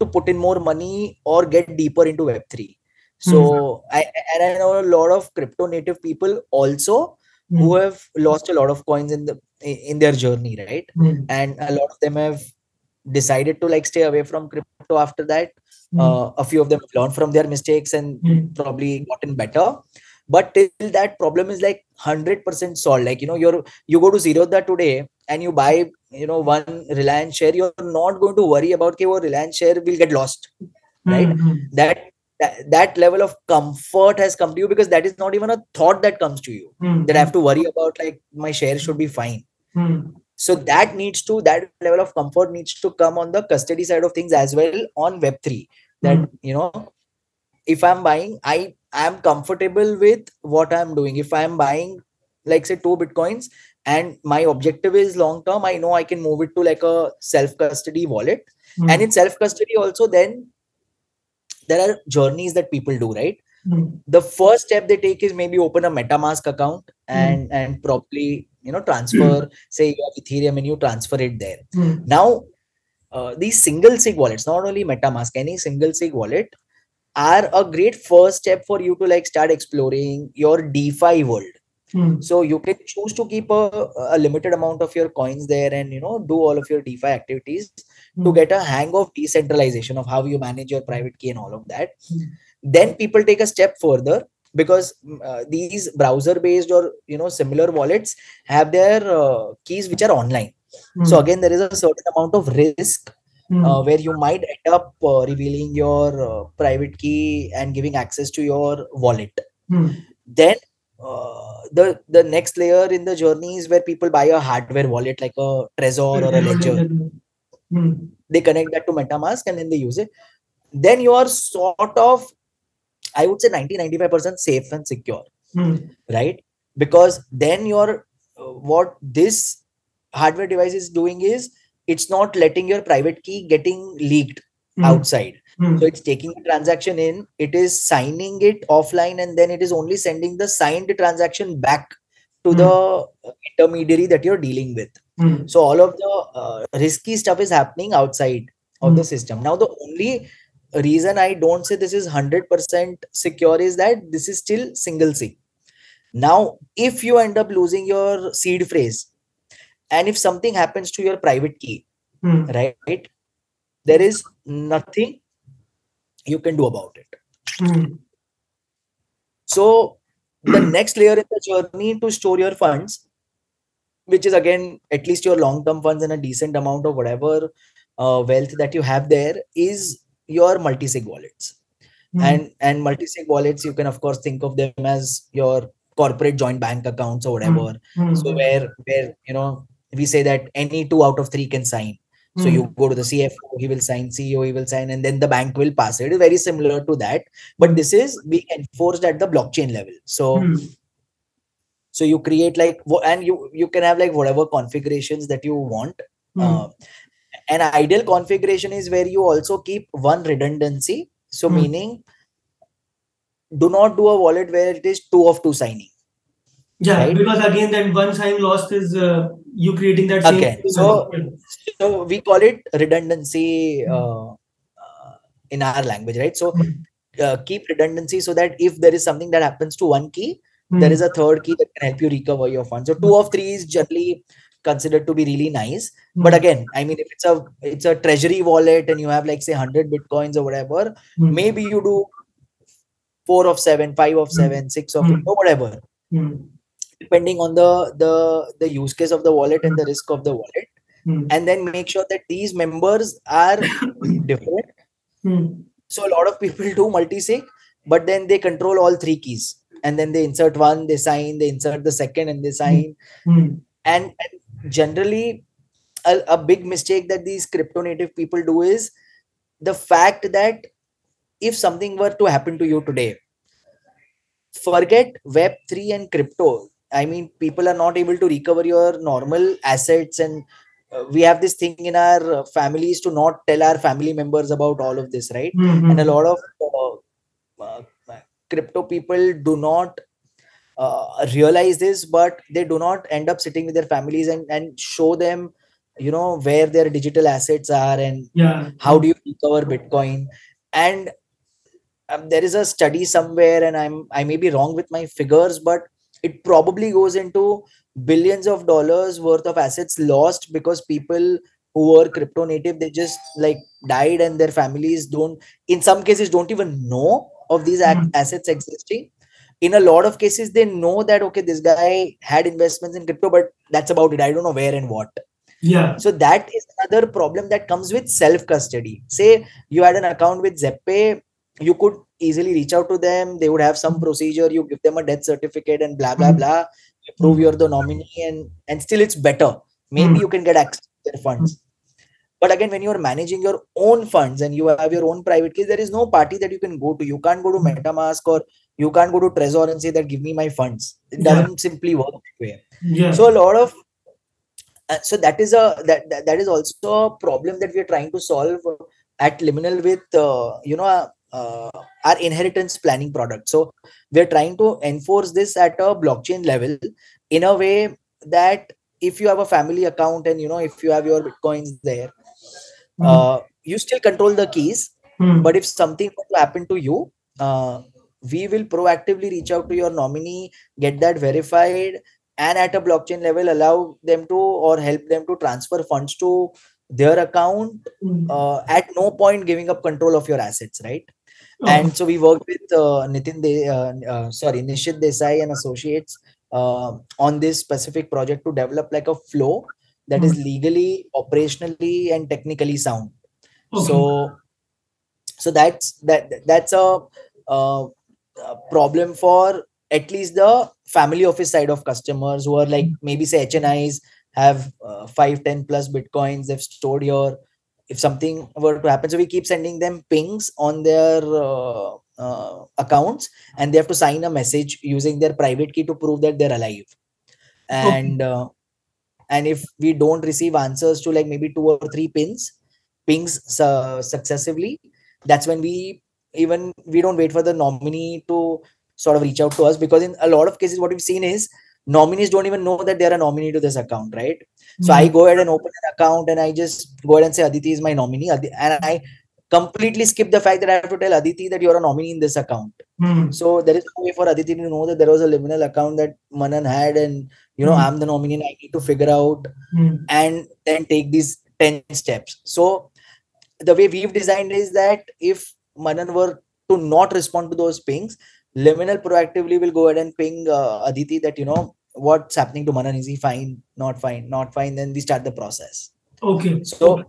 to put in more money or get deeper into Web three. So mm-hmm. I, and I know a lot of crypto native people also mm-hmm. who have lost a lot of coins in the, in their journey. Right. Mm-hmm. And a lot of them have decided to like stay away from crypto after that. Uh, a few of them learned from their mistakes and mm. probably gotten better. But till that problem is like one hundred percent solved. Like, you know, you're, you go to Zerodha today and you buy, you know, one Reliance share, you're not going to worry about that Reliance share will get lost, right? Mm-hmm. That, that that level of comfort has come to you because that is not even a thought that comes to you, mm-hmm. that I have to worry about, like my share should be fine. Mm-hmm. So that needs to, that level of comfort needs to come on the custody side of things as well on Web three. That, mm. you know, if I'm buying, I am comfortable with what I'm doing. If I'm buying, like say two Bitcoins and my objective is long-term, I know I can move it to like a self-custody wallet. Mm. And in self-custody also, then there are journeys that people do, right? Mm. The first step they take is maybe open a MetaMask account and, mm. and probably, you know, transfer, mm. say you have Ethereum and you transfer it there. Mm. Now, uh, these single sig wallets, not only MetaMask, any single sig wallet are a great first step for you to like start exploring your DeFi world. Mm. So you can choose to keep a, a limited amount of your coins there and, you know, do all of your DeFi activities mm. to get a hang of decentralization of how you manage your private key and all of that. Mm. Then people take a step further because uh, these browser-based or, you know, similar wallets have their uh, keys which are online. Mm. So again, there is a certain amount of risk mm. uh, where you might end up uh, revealing your uh, private key and giving access to your wallet. Mm. Then uh, the, the next layer in the journey is where people buy a hardware wallet like a Trezor or a Ledger. Mm. They connect that to MetaMask and then they use it. Then you are sort of, I would say ninety to ninety-five percent safe and secure, mm. right? Because then your uh, what this hardware device is doing is it's not letting your private key getting leaked mm. outside. Mm. So it's taking the transaction in, it is signing it offline, and then it is only sending the signed transaction back to mm. the intermediary that you're dealing with. Mm. So all of the uh, risky stuff is happening outside of mm. the system. Now, the only reason I don't say this is one hundred percent secure is that this is still single sig. Now, if you end up losing your seed phrase and if something happens to your private key, mm. right, there is nothing you can do about it. Mm. So the next layer in the journey to store your funds, which is again, at least your long-term funds and a decent amount of whatever uh, wealth that you have there, is your multi-sig wallets. Mm. And and multi-sig wallets, you can of course think of them as your corporate joint bank accounts or whatever. Mm. So where, where, you know, we say that any two out of three can sign. Mm. So you go to the C F O, he will sign, C E O, he will sign, and then the bank will pass it. It is very similar to that. But this is being enforced at the blockchain level. So, mm. so you create like, and you, you can have like whatever configurations that you want. Mm. Uh, An ideal configuration is where you also keep one redundancy. So mm. meaning, do not do a wallet where it is two of two signing. Yeah, right? Because again, that one sign lost is uh, you creating that same. Okay, so, so we call it redundancy mm. uh, in our language, right? So mm. uh, keep redundancy so that if there is something that happens to one key, mm. there is a third key that can help you recover your funds. So two of three is generally considered to be really nice. Mm. But again, I mean, if it's a it's a treasury wallet and you have like say one hundred Bitcoins or whatever, mm. maybe you do four of seven, five of mm. seven, six of mm. eight, or whatever, mm. depending on the, the, the use case of the wallet and the risk of the wallet. Mm. And then make sure that these members are different. Mm. So a lot of people do multi-sig, but then they control all three keys. And then they insert one, they sign, they insert the second and they sign. Mm. And, and generally, a, a big mistake that these crypto native people do is the fact that if something were to happen to you today, forget Web three and crypto. I mean, people are not able to recover your normal assets, and uh, we have this thing in our uh, families to not tell our family members about all of this, right? Mm-hmm. And a lot of uh, uh, crypto people do not uh, realize this, but they do not end up sitting with their families and, and show them, you know, where their digital assets are and yeah. how do you recover Bitcoin. And um, there is a study somewhere, and I'm I may be wrong with my figures, but it probably goes into billions of dollars worth of assets lost because people who were crypto native, they just like died, and their families don't, in some cases, don't even know of these mm-hmm. assets existing. In a lot of cases, they know that, okay, this guy had investments in crypto, but that's about it. I don't know where and what. Yeah. So that is another problem that comes with self-custody. Say you had an account with Zebpay, you could easily reach out to them. They would have some procedure. You give them a death certificate and blah, blah, blah. You prove you're the nominee, and, and still it's better. Maybe you can get access to their funds. But again, when you're managing your own funds and you have your own private keys, there is no party that you can go to. You can't go to MetaMask, or you can't go to Trezor and say that, give me my funds. It doesn't yeah. simply work that way. Yeah. So a lot of uh, so that is a that, that that is also a problem that we are trying to solve at Liminal with uh, you know. Uh, Uh, our inheritance planning product. So we're trying to enforce this at a blockchain level in a way that if you have a family account and, you know, if you have your Bitcoins there, mm-hmm. uh, you still control the keys. Mm-hmm. But if something were to happen to you, uh, we will proactively reach out to your nominee, get that verified, and at a blockchain level, allow them to or help them to transfer funds to their account uh, at no point giving up control of your assets, right? Oh. And so we worked with uh, Nitin, De- uh, uh, sorry, Nishit Desai and Associates uh, on this specific project to develop like a flow that mm-hmm. is legally, operationally, and technically sound. Okay. So, so that's that. That's a, uh, a problem for at least the family office side of customers who are like maybe say H N Is have uh, five, ten plus Bitcoins they've stored here. If something were to happen, so we keep sending them pings on their uh, uh, accounts, and they have to sign a message using their private key to prove that they're alive. And okay. uh, and if we don't receive answers to like maybe two or three pins, pings uh, successively, that's when we even we don't wait for the nominee to sort of reach out to us, because in a lot of cases, what we've seen is nominees don't even know that they're a nominee to this account, right? Mm-hmm. So I go ahead and open an account, and I just go ahead and say Aditi is my nominee, and I completely skip the fact that I have to tell Aditi that you're a nominee in this account. Mm-hmm. So there is no way for Aditi to know that there was a Liminal account that Manan had, and you know, mm-hmm. I'm the nominee, and I need to figure out mm-hmm. and then take these ten steps. So the way we've designed is that if Manan were to not respond to those pings, Liminal proactively will go ahead and ping uh, Aditi that, you know, what's happening to Manan? Is he fine? Not fine? Not fine? Then we start the process. Okay. So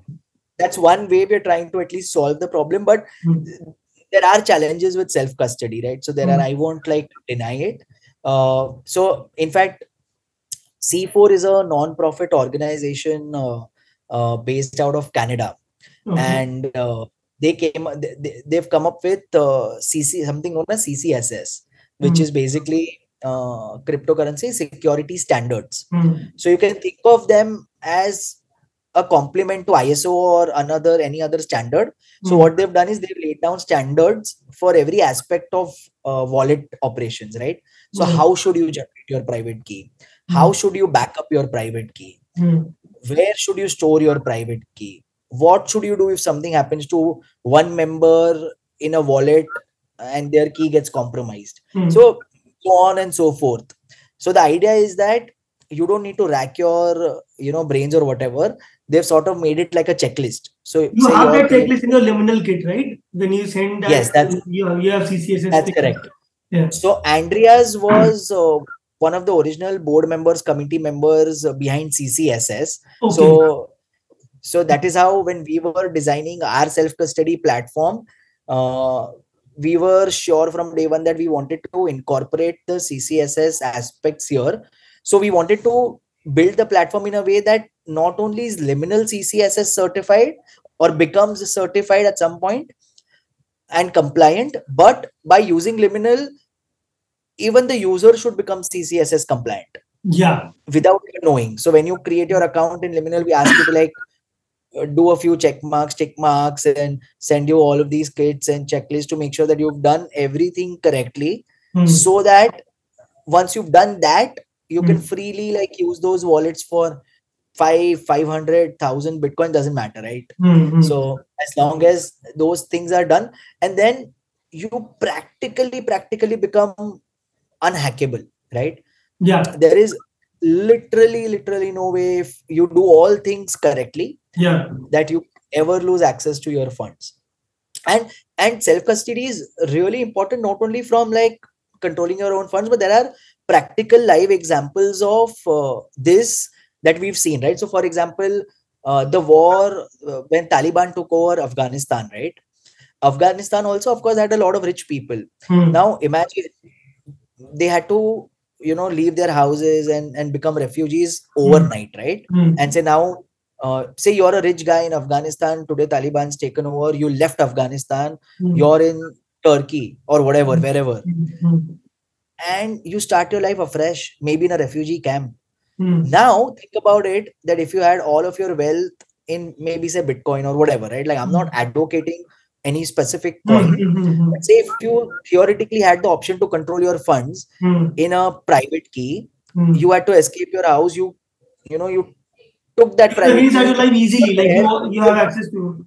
that's one way we're trying to at least solve the problem. But mm-hmm. there are challenges with self-custody, right? So there mm-hmm. are, I won't like deny it. Uh, so in fact, C four is a non-profit organization uh, uh, based out of Canada. Mm-hmm. And uh, They came. They, they've come up with uh, C C something known as C C S S, which mm. is basically uh, cryptocurrency security standards. Mm. So you can think of them as a complement to I S O or another any other standard. Mm. So what they've done is they've laid down standards for every aspect of uh, wallet operations, right? So mm. how should you generate your private key? Mm. How should you back up your private key? Mm. Where should you store your private key? What should you do if something happens to one member in a wallet and their key gets compromised? Mm. So, so on and so forth. So the idea is that you don't need to rack your, you know, brains or whatever. They've sort of made it like a checklist. So you have that checklist in your Liminal kit, right? When you send that, yes, that's, you, have, you have C C S S. That's kit. Correct. Yeah. So Andreas was uh, one of the original board members, committee members uh, behind C C S S. Okay. So. So that is how when we were designing our self-custody platform, uh, we were sure from day one that we wanted to incorporate the C C S S aspects here. So we wanted to build the platform in a way that not only is Liminal C C S S certified or becomes certified at some point and compliant, but by using Liminal, even the user should become C C S S compliant. Yeah. Without knowing. So when you create your account in Liminal, we ask you to like do a few check marks, check marks, and send you all of these kits and checklists to make sure that you've done everything correctly. Mm. So that once you've done that, you mm. can freely like use those wallets for five, five hundred thousand Bitcoin, doesn't matter, right? Mm-hmm. So as long as those things are done, and then you practically, practically become unhackable, right? Yeah. There is literally, literally no way, if you do all things correctly, yeah, that you ever lose access to your funds. And and self-custody is really important, not only from like controlling your own funds, but there are practical live examples of uh, this that we've seen, right? So for example, uh, the war, uh, when Taliban took over Afghanistan, right? Afghanistan also, of course, had a lot of rich people. Hmm. Now imagine they had to, you know, leave their houses and, and become refugees overnight, hmm. right? Hmm. And say now, uh, say you're a rich guy in Afghanistan, today Taliban's taken over, you left Afghanistan, hmm. you're in Turkey or whatever, wherever. Hmm. And you start your life afresh, maybe in a refugee camp. Hmm. Now think about it, that if you had all of your wealth in maybe say Bitcoin or whatever, right? Like I'm not advocating any specific coin. Hmm. But say if you theoretically had the option to control your funds hmm. in a private key, hmm. you had to escape your house. You, you know, you took that private key. Your life easily, like you, you have access to.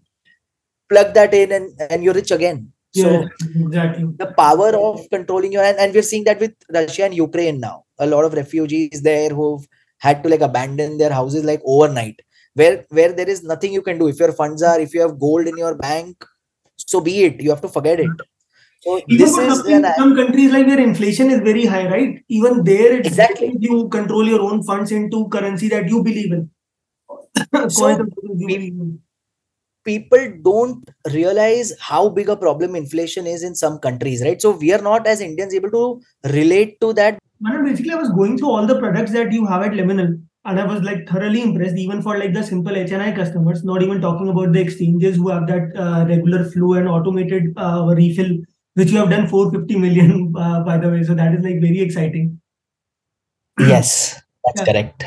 Plug that in and, and you're rich again. So yeah, exactly. The power of controlling your hand, and we're seeing that with Russia and Ukraine now. A lot of refugees there who've had to like abandon their houses like overnight, where where there is nothing you can do. If your funds are, if you have gold in your bank, so be it. You have to forget it. So even this is in some countries like where inflation is very high, right? Even there, it's exactly you control your own funds into currency that you believe in. So people don't realize how big a problem inflation is in some countries, right? So we are not as Indians able to relate to that. Manan, basically I was going through all the products that you have at Liminal and I was like thoroughly impressed, even for like the simple H N I customers, not even talking about the exchanges who have that uh, regular flow and automated uh, refill, which you have done four hundred fifty million uh, by the way. So that is like very exciting. Yes, that's yeah. correct.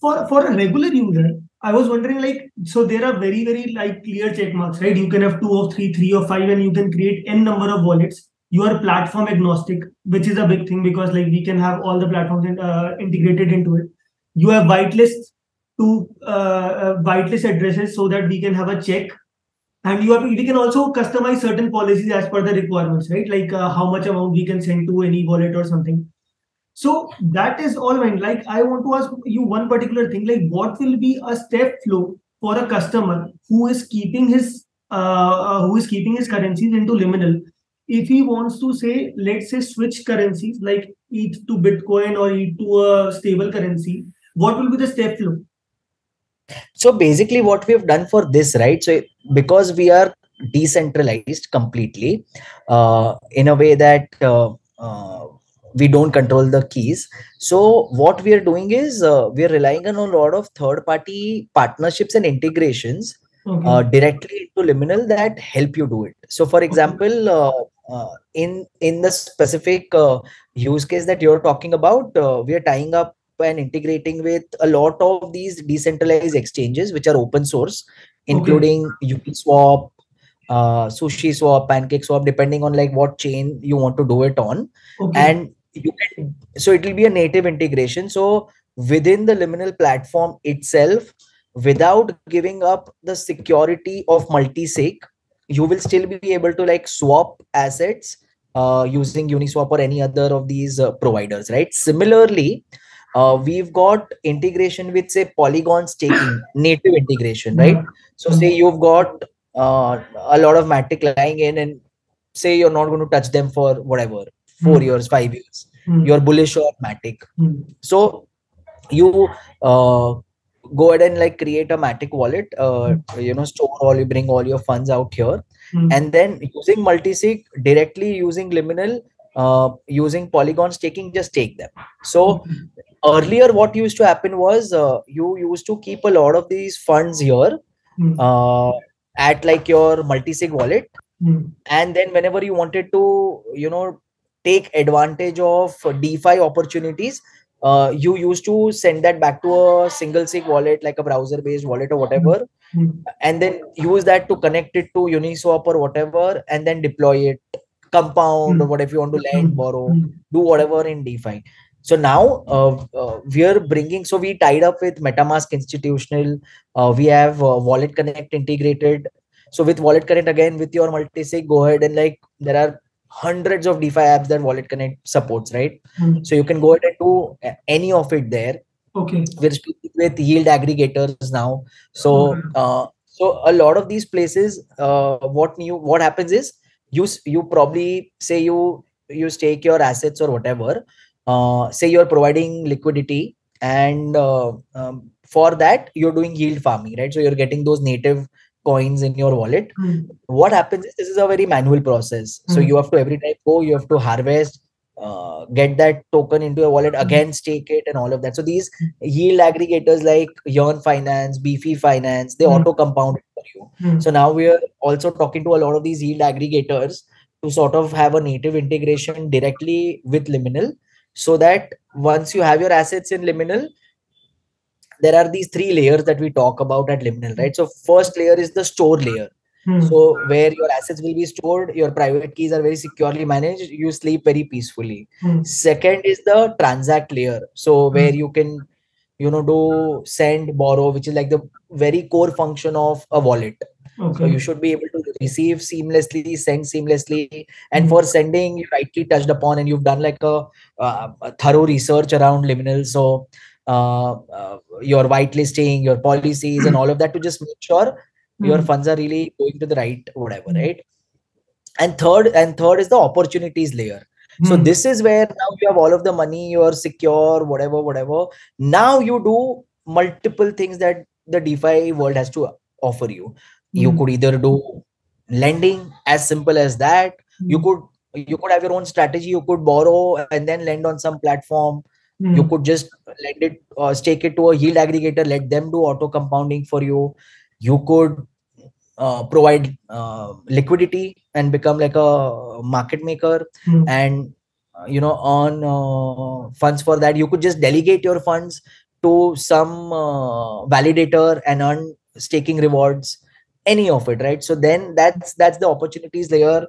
For, for a regular user, I was wondering, like, so there are very, very like clear check marks, right? You can have two or three, three or five, and you can create n number of wallets. You are platform agnostic, which is a big thing because like we can have all the platforms in, uh, integrated into it. You have whitelist to uh, uh, whitelist addresses so that we can have a check, and you have we can also customize certain policies as per the requirements, right? Like uh, how much amount we can send to any wallet or something. So that is all right. Like I want to ask you one particular thing, like what will be a step flow for a customer who is keeping his uh, who is keeping his currencies into Liminal? If he wants to say, let's say switch currencies like E T H to Bitcoin or E T H to a stable currency, what will be the step flow? So basically what we've done for this, right? So because we are decentralized completely uh, in a way that uh, uh, we don't control the keys. So what we are doing is uh, we are relying on a lot of third-party partnerships and integrations okay. uh, directly into Liminal that help you do it. So for example, okay. uh, uh, in, in the specific uh, use case that you're talking about, uh, we are tying up and integrating with a lot of these decentralized exchanges, which are open source, including okay. Uniswap, uh, SushiSwap, PancakeSwap, depending on like what chain you want to do it on. Okay. And you can, so it will be a native integration. So within the Liminal platform itself, without giving up the security of multisig, you will still be able to like swap assets uh, using Uniswap or any other of these uh, providers, right? Similarly, uh, we've got integration with say Polygon staking, native integration, right? So say you've got uh, a lot of Matic lying in and say you're not going to touch them for whatever. Four mm. years, five years, mm. you're bullish or Matic. Mm. So you uh, go ahead and like create a Matic wallet, uh, mm. you know, store all, you bring all your funds out here. Mm. And then using multisig, directly using Liminal, uh, using Polygon staking, just take them. So mm. earlier what used to happen was uh, you used to keep a lot of these funds here mm. uh, at like your multi-sig wallet. Mm. And then whenever you wanted to, you know, take advantage of DeFi opportunities, uh, you used to send that back to a single sig wallet, like a browser-based wallet or whatever. Mm. And then use that to connect it to Uniswap or whatever, and then deploy it, compound mm. or whatever you want to lend, borrow, mm. do whatever in DeFi. So now uh, uh, we are bringing, so we tied up with MetaMask Institutional. Uh, we have uh, Wallet Connect integrated. So with Wallet Connect, again, with your multi-sig, go ahead and like, there are hundreds of DeFi apps that Wallet Connect supports, right? Mm. So you can go ahead and do any of it there. Okay. We're speaking with yield aggregators now. So, mm. uh, so a lot of these places, uh, what new, what happens is you, you probably say you, you stake your assets or whatever. Uh, say you're providing liquidity, and uh, um, for that you're doing yield farming, right? So you're getting those native coins in your wallet. Mm. What happens is this is a very manual process. Mm. So you have to every time go, you have to harvest, uh, get that token into your wallet, again stake it and all of that. So these yield aggregators like Yearn Finance, Beefy Finance, they mm. auto compound it for you. Mm. So now we are also talking to a lot of these yield aggregators to sort of have a native integration directly with Liminal. So that once you have your assets in Liminal, there are these three layers that we talk about at Liminal, right? So first layer is the store layer. Hmm. So where your assets will be stored, your private keys are very securely managed, you sleep very peacefully. Hmm. Second is the transact layer. So where hmm. you can, you know, do send, borrow, which is like the very core function of a wallet. Okay. So you should be able to receive seamlessly, send seamlessly, and mm. for sending, you rightly touched upon, and you've done like a, uh, a thorough research around Liminal. So uh, uh, your whitelisting, your policies, and all of that to just make sure mm. your funds are really going to the right, whatever, right? And third, and third is the opportunities layer. Mm. So this is where now you have all of the money, you're secure, whatever, whatever. Now you do multiple things that the DeFi world has to offer you. You mm. could either do lending, as simple as that. Mm. You could you could have your own strategy. You could borrow and then lend on some platform. Mm. You could just lend it, uh, stake it to a yield aggregator, let them do auto compounding for you. You could uh, provide uh, liquidity and become like a market maker mm. and uh, you know earn uh, funds for that. You could just delegate your funds to some uh, validator and earn staking rewards. Any of it, right? So then that's that's the opportunities layer,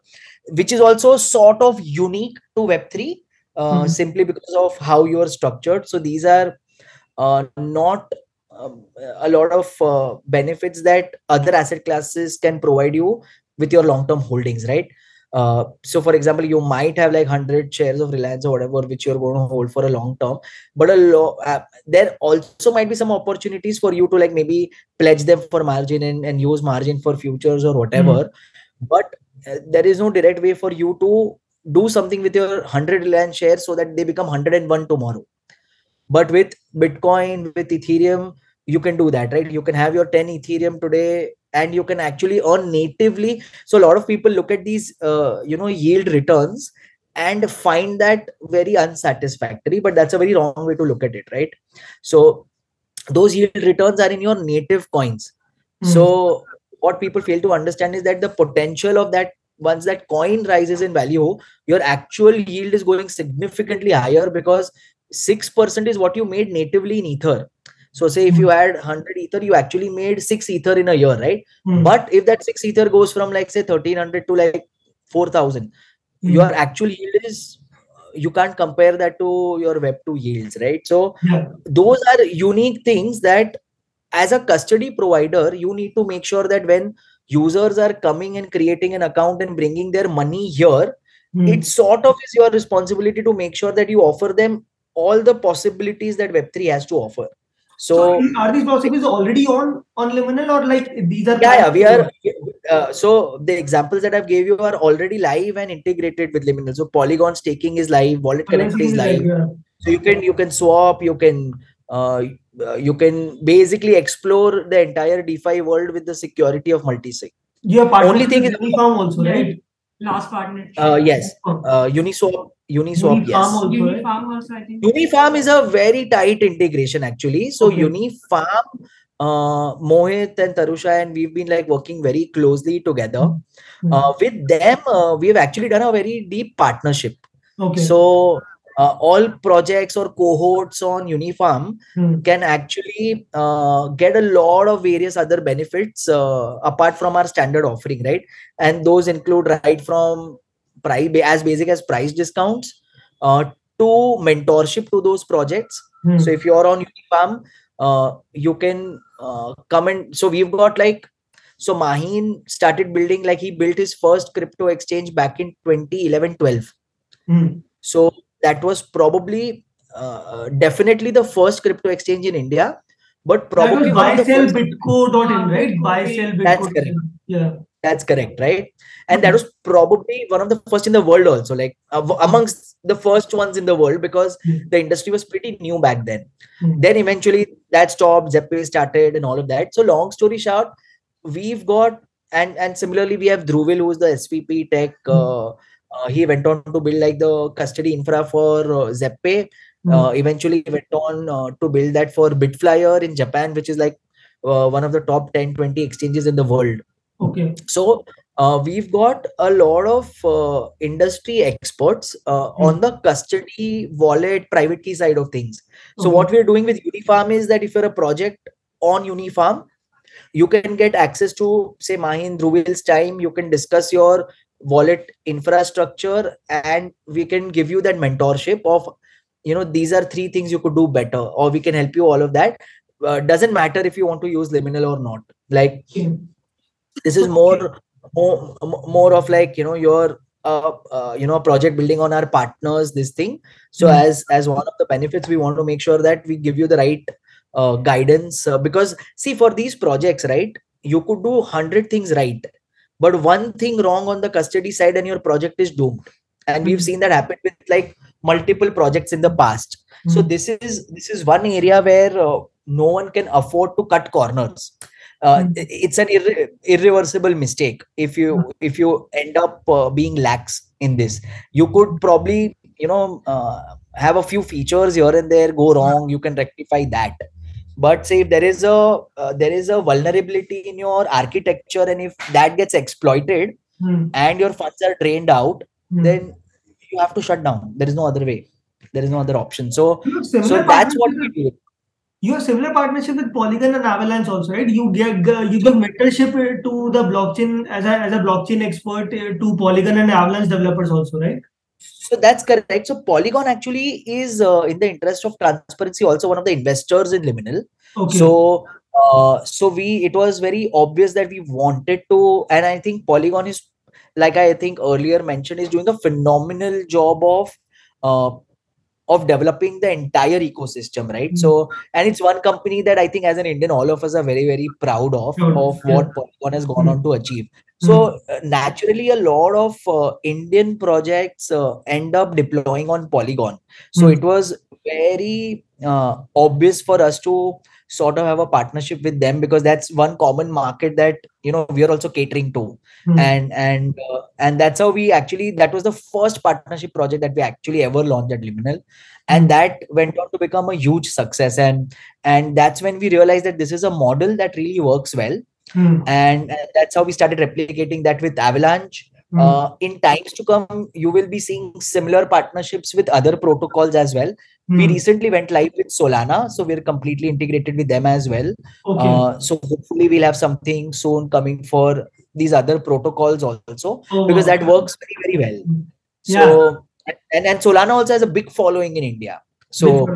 which is also sort of unique to Web three uh, mm-hmm. simply because of how you are structured. So these are uh, not um, a lot of uh, benefits that other asset classes can provide you with your long-term holdings, right? Uh, so for example, you might have like one hundred shares of Reliance or whatever, which you're going to hold for a long term, but a lo uh, there also might be some opportunities for you to like maybe pledge them for margin and, and use margin for futures or whatever. Mm. But uh, there is no direct way for you to do something with your one hundred Reliance shares so that they become one hundred and one tomorrow. But with Bitcoin, with Ethereum, you can do that, right? You can have your ten Ethereum today and you can actually earn natively. So a lot of people look at these, uh, you know, yield returns and find that very unsatisfactory, but that's a very wrong way to look at it, right? So those yield returns are in your native coins. Mm-hmm. So what people fail to understand is that the potential of that, once that coin rises in value, your actual yield is going significantly higher because six percent is what you made natively in Ether. So say if you add one hundred Ether, you actually made six Ether in a year, right? Mm. But if that six Ether goes from like say thirteen hundred to like four thousand, mm. your actual yield is, you can't compare that to your Web two yields, right? So yeah. those are unique things that as a custody provider, you need to make sure that when users are coming and creating an account and bringing their money here, mm. it sort of is your responsibility to make sure that you offer them all the possibilities that Web three has to offer. So, so are these possibilities already on, on Liminal or like these are? Yeah, yeah we are. Uh, so the examples that I've gave you are already live and integrated with Liminal. So Polygon staking is live, Wallet Connect is live. Yeah. So you can, you can swap, you can, uh, you can basically explore the entire DeFi world with the security of multi-sig. Yeah, only thing is Unifarm also, right? last partnership. Uh, yes, uh, Uniswap. Uniswap, Unifarm yes. Also. Unifarm also, I think. Unifarm is a very tight integration actually. So okay. Unifarm, uh, Mohit and Tarusha and we've been like working very closely together. Mm-hmm. Uh, with them, uh, we've actually done a very deep partnership. Okay. So uh, all projects or cohorts on Unifarm mm-hmm. can actually uh, get a lot of various other benefits uh, apart from our standard offering, right? And those include right from price, as basic as price discounts uh, to mentorship to those projects. Hmm. So if you're on Unifarm, uh, you can uh, come and so we've got like, so Mahin started building, like he built his first crypto exchange back in twenty eleven twelve. Hmm. So that was probably uh, definitely the first crypto exchange in India, but probably buy sell bitco dot in, right? Buy sell bitco. Yeah. That's correct, right? And that was probably one of the first in the world also, like uh, amongst the first ones in the world, because mm. the industry was pretty new back then. Mm. Then eventually that stopped, Zebpay started and all of that. So long story short, we've got, and, and similarly, we have Dhruvil, who's the S V P tech. Mm. Uh, uh, he went on to build like the custody infra for uh, Zebpay. Mm. Uh, eventually went on uh, to build that for Bitflyer in Japan, which is like uh, one of the top ten, twenty exchanges in the world. Okay. So uh, we've got a lot of uh, industry experts uh, mm. on the custody, wallet, private key side of things. So okay. what we're doing with Unifarm is that if you're a project on Unifarm, you can get access to, say, Mahin, Dhruvil's time. You can discuss your wallet infrastructure and we can give you that mentorship of, you know, these are three things you could do better, or we can help you all of that. Uh, doesn't matter if you want to use Liminal or not. Like... Mm. This is more, more, more of like, you know, your, uh, uh, you know, project building on our partners, this thing. So mm-hmm. as, as one of the benefits, we want to make sure that we give you the right uh, guidance uh, because see, for these projects, right, you could do one hundred things right, but one thing wrong on the custody side and your project is doomed. And mm-hmm. we've seen that happen with like multiple projects in the past. Mm-hmm. So this is, this is one area where uh, no one can afford to cut corners. Uh, it's an irre irreversible mistake. If you if you end up uh, being lax in this, you could probably, you know, uh, have a few features here and there go wrong. You can rectify that. But say if there is a uh, there is a vulnerability in your architecture, and if that gets exploited mm. and your funds are drained out, mm. then you have to shut down. There is no other way. There is no other option. So so that's what we do. You have similar partnership with Polygon and Avalanche also, right? You get uh, you give mentorship to the blockchain as a as a blockchain expert uh, to Polygon and Avalanche developers also, right? So that's correct. So Polygon actually is uh, in the interest of transparency also one of the investors in Liminal. Okay. So uh, so we it was very obvious that we wanted to, and I think Polygon is, like I think earlier mentioned, is doing a phenomenal job of. Uh, of developing the entire ecosystem, right? Mm-hmm. So, and it's one company that I think as an Indian, all of us are very, very proud of, mm-hmm. of what Polygon has gone mm-hmm. on to achieve. So uh, naturally, a lot of uh, Indian projects uh, end up deploying on Polygon. So mm-hmm. it was very uh, obvious for us to sort of have a partnership with them, because that's one common market that, you know, we are also catering to. Mm-hmm. And, and, uh, and that's how we actually, that was the first partnership project that we actually ever launched at Liminal. And that went on to become a huge success. And, and that's when we realized that this is a model that really works well. Mm-hmm. And, and that's how we started replicating that with Avalanche. Mm-hmm. Uh, in times to come, you will be seeing similar partnerships with other protocols as well. Mm. We recently went live with Solana, so we're completely integrated with them as well. Okay. Uh, so hopefully we'll have something soon coming for these other protocols also, oh, because wow. that works very, very well. Yeah. So and, and Solana also has a big following in India. So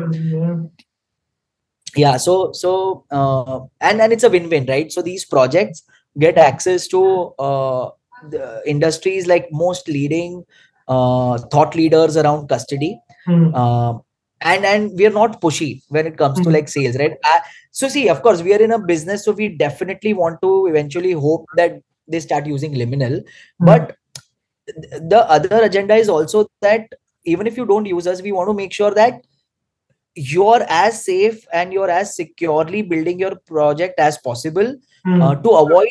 yeah, so so uh, and and it's a win-win, right? So these projects get access to uh, the industries like most leading uh, thought leaders around custody. Mm. Uh, And and we are not pushy when it comes to like sales, right? Uh, so see, of course, we are in a business, so we definitely want to eventually hope that they start using Liminal. Mm-hmm. But th the other agenda is also that even if you don't use us, we want to make sure that you're as safe and you're as securely building your project as possible mm-hmm. uh, to avoid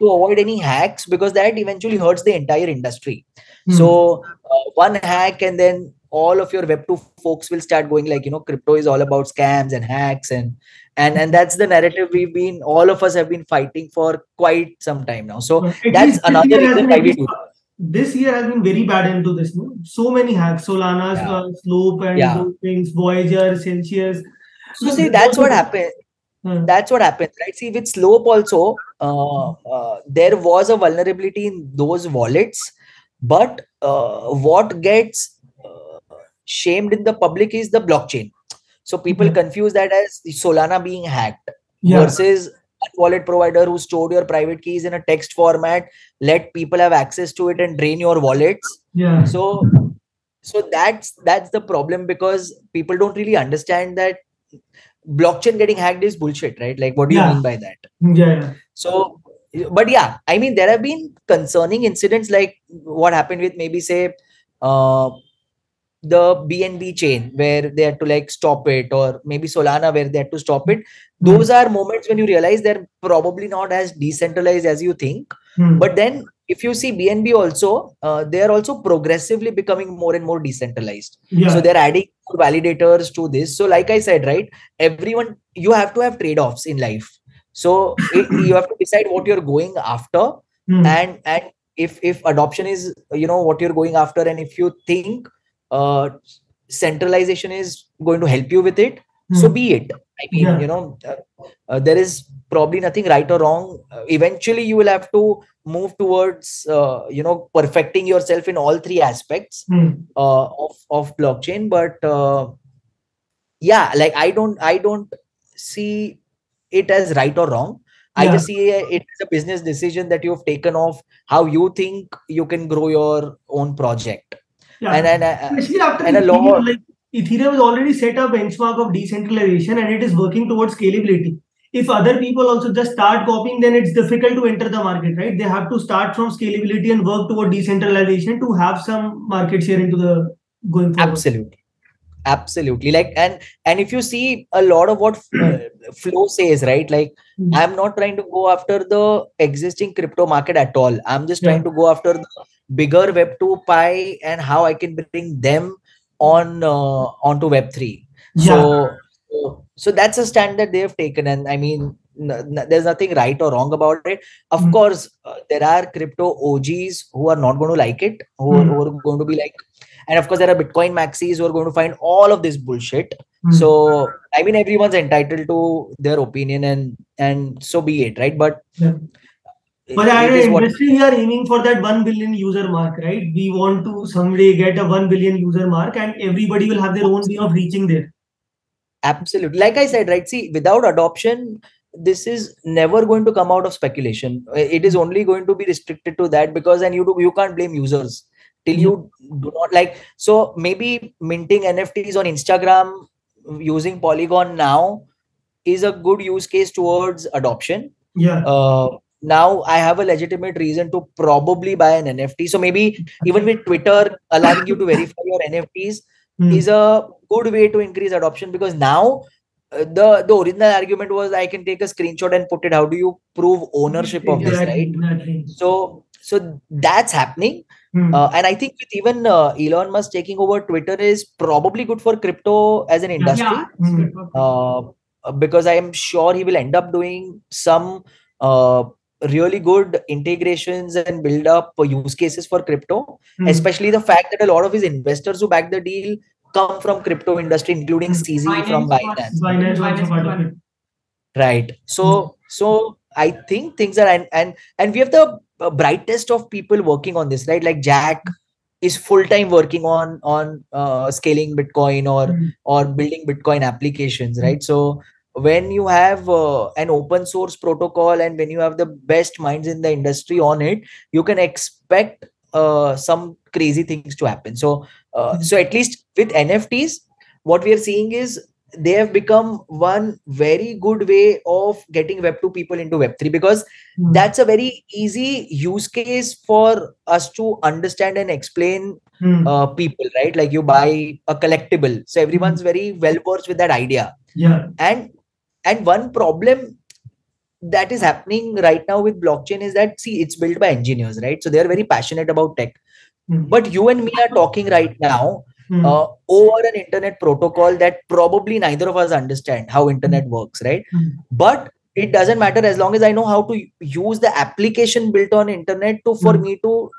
to avoid any hacks, because that eventually hurts the entire industry. Mm-hmm. So uh, one hack and then all of your Web two folks will start going like, you know, crypto is all about scams and hacks. And and and that's the narrative we've been, all of us have been fighting for quite some time now. So at that's another reason why we do that. This year has been very bad into this. No? So many hacks, Solana's, yeah. uh, Slope and yeah. things, Voyager, Celsius. So, so see, that's what happened. Hmm. That's what happens, right? See, with Slope also, uh, uh, there was a vulnerability in those wallets. But uh, what gets uh, shamed in the public is the blockchain. So people hmm. confuse that as Solana being hacked yeah. versus wallet provider who stored your private keys in a text format, let people have access to it and drain your wallets. Yeah. So, so that's that's the problem, because people don't really understand that blockchain getting hacked is bullshit, right? Like, what do yeah. you mean by that? Yeah. So, but yeah, I mean, there have been concerning incidents like what happened with maybe say uh, the B N B chain where they had to like stop it, or maybe Solana where they had to stop it. Those are moments when you realize they're probably not as decentralized as you think. Hmm. But then if you see B N B also, uh, they're also progressively becoming more and more decentralized. Yeah. So they're adding validators to this. So like I said, right, everyone, you have to have trade-offs in life. So it, you have to decide what you're going after. Hmm. And, and if, if adoption is, you know, what you're going after, and if you think uh, centralization is going to help you with it, hmm. so be it. I mean, yeah. you know, uh, uh, there is probably nothing right or wrong. Uh, eventually, you will have to move towards, uh, you know, perfecting yourself in all three aspects mm. uh, of, of blockchain. But uh, yeah, like I don't, I don't see it as right or wrong. Yeah. I just see it as a business decision that you've taken of how you think you can grow your own project. Yeah. And, and, uh, Especially after and a lot like Ethereum has already set a benchmark of decentralization and it is working towards scalability. If other people also just start copying, then it's difficult to enter the market, right? They have to start from scalability and work toward decentralization to have some market share into the going forward. Absolutely. Absolutely. Like, and, and if you see a lot of what uh, Flow says, right? Like, mm-hmm. I'm not trying to go after the existing crypto market at all. I'm just trying yeah. to go after the bigger Web two pie and how I can bring them on uh, onto Web three. Yeah. So, so, so that's a stand that they have taken. And I mean, there's nothing right or wrong about it. Of mm. course, uh, there are crypto O Gs who are not going to like it, who, mm. who are going to be like, and of course, there are Bitcoin maxis who are going to find all of this bullshit. Mm. So, I mean, everyone's entitled to their opinion, and, and so be it, right? But yeah. But as an industry, we are aiming for that one billion user mark, right? We want to someday get a one billion user mark, and everybody will have their own way of reaching there. Absolutely. Like I said, right? See, without adoption, this is never going to come out of speculation. It is only going to be restricted to that, because and you do, you can't blame users till you do not like. So maybe minting N F Ts on Instagram using Polygon now is a good use case towards adoption. Yeah. Uh, Now I have a legitimate reason to probably buy an N F T. So maybe even with Twitter allowing you to verify your N F Ts mm. is a good way to increase adoption, because now uh, the, the original argument was I can take a screenshot and put it. How do you prove ownership of this, right? So, so that's happening. Mm. Uh, and I think with even uh, Elon Musk taking over Twitter is probably good for crypto as an industry, yeah. mm. uh, because I am sure he will end up doing some uh, really good integrations and build up use cases for crypto, mm. especially the fact that a lot of his investors who back the deal come from crypto industry, including C Z Binance from Binance. Binance, Binance, Binance. Right. So, so I think things are, and, and, and we have the brightest of people working on this, right? Like Jack is full-time working on, on uh, scaling Bitcoin or, mm. or building Bitcoin applications, right? So, when you have uh, an open source protocol and when you have the best minds in the industry on it, you can expect uh, some crazy things to happen. So, uh, so at least with N F Ts, what we are seeing is they have become one very good way of getting Web two people into Web three, because mm. that's a very easy use case for us to understand and explain mm. uh, people, right? Like you buy a collectible. So everyone's very well versed with that idea. Yeah. And And one problem that is happening right now with blockchain is that, see, it's built by engineers, right? So they are very passionate about tech. Mm-hmm. But you and me are talking right now mm-hmm. uh, over an internet protocol that probably neither of us understand how internet works, right? Mm-hmm. But it doesn't matter as long as I know how to use the application built on internet to for mm-hmm. me to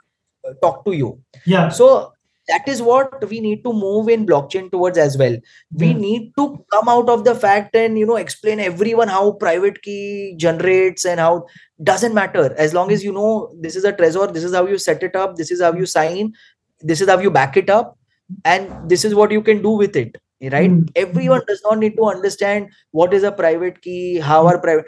uh, talk to you. Yeah. So that is what we need to move in blockchain towards as well. We mm. need to come out of the fact and, you know, explain everyone how private key generates and how doesn't matter. As long as you know, this is a Trezor, this is how you set it up, this is how you sign, this is how you back it up, and this is what you can do with it, right? Mm. Everyone does not need to understand what is a private key, how are private...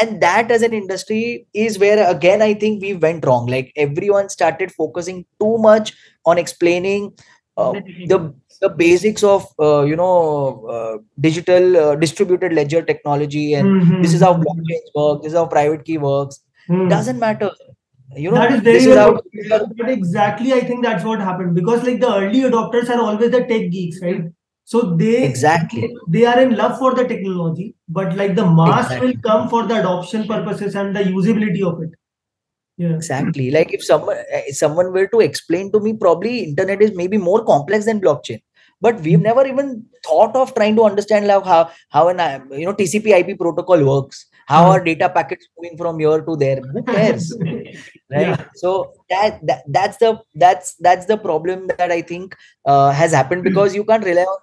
And that as an industry is where, again, I think we went wrong. Like everyone started focusing too much on explaining uh, the, the basics of, uh, you know, uh, digital uh, distributed ledger technology. And mm-hmm. this is how blockchains work. This is how private key works. Mm. Doesn't matter. You know, that is very this is how but exactly. I think that's what happened, because like the early adopters are always the tech geeks, right? So they exactly they are in love for the technology, but like the mass exactly. will come for the adoption purposes and the usability of it. Yeah. Exactly. Like if someone if someone were to explain to me, probably internet is maybe more complex than blockchain. But we've never even thought of trying to understand like how how an you know T C P I P protocol works. How are data packets moving from here to there? Who cares? Right. Yeah. So that, that that's the that's that's the problem that I think uh, has happened, because you can't rely on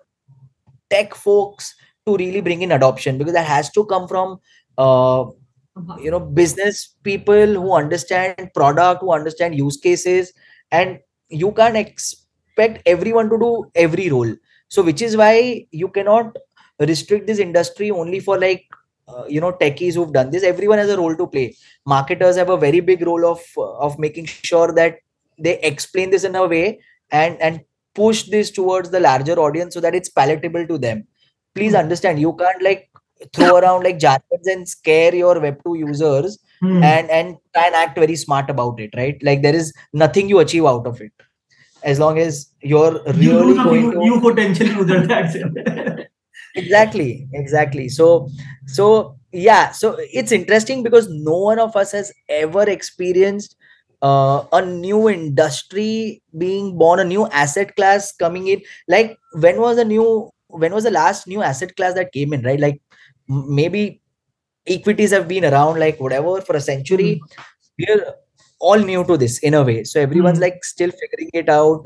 tech folks to really bring in adoption, because that has to come from uh, you know business people who understand product, who understand use cases, and you can't expect everyone to do every role. So which is why you cannot restrict this industry only for like uh, you know techies who've done this. Everyone has a role to play. Marketers have a very big role of of making sure that they explain this in a way and and push this towards the larger audience so that it's palatable to them. Please mm. understand, you can't like throw around like jargons and scare your web two users mm. and, and try and act very smart about it, right? Like there is nothing you achieve out of it. As long as you're really you going to... You potential user, that's it. Exactly, exactly. So, so yeah, so it's interesting because no one of us has ever experienced Uh, a new industry being born, a new asset class coming in. Like when was the new, when was the last new asset class that came in, right? Like m- maybe equities have been around like whatever for a century. We are all new to this in a way. So everyone's mm-hmm. like still figuring it out.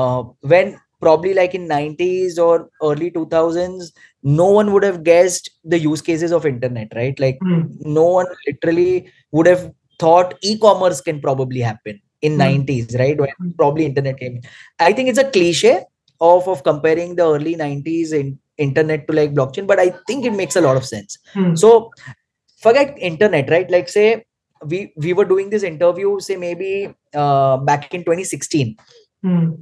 Uh, when probably like in nineties or early two thousands, no one would have guessed the use cases of internet, right? Like mm-hmm. no one literally would have thought e-commerce can probably happen in mm. nineties, right? When probably internet came. I think it's a cliche of, of comparing the early nineties in internet to like blockchain, but I think it makes a lot of sense. Mm. So forget internet, right? Like say we, we were doing this interview, say maybe uh, back in twenty sixteen. Mm.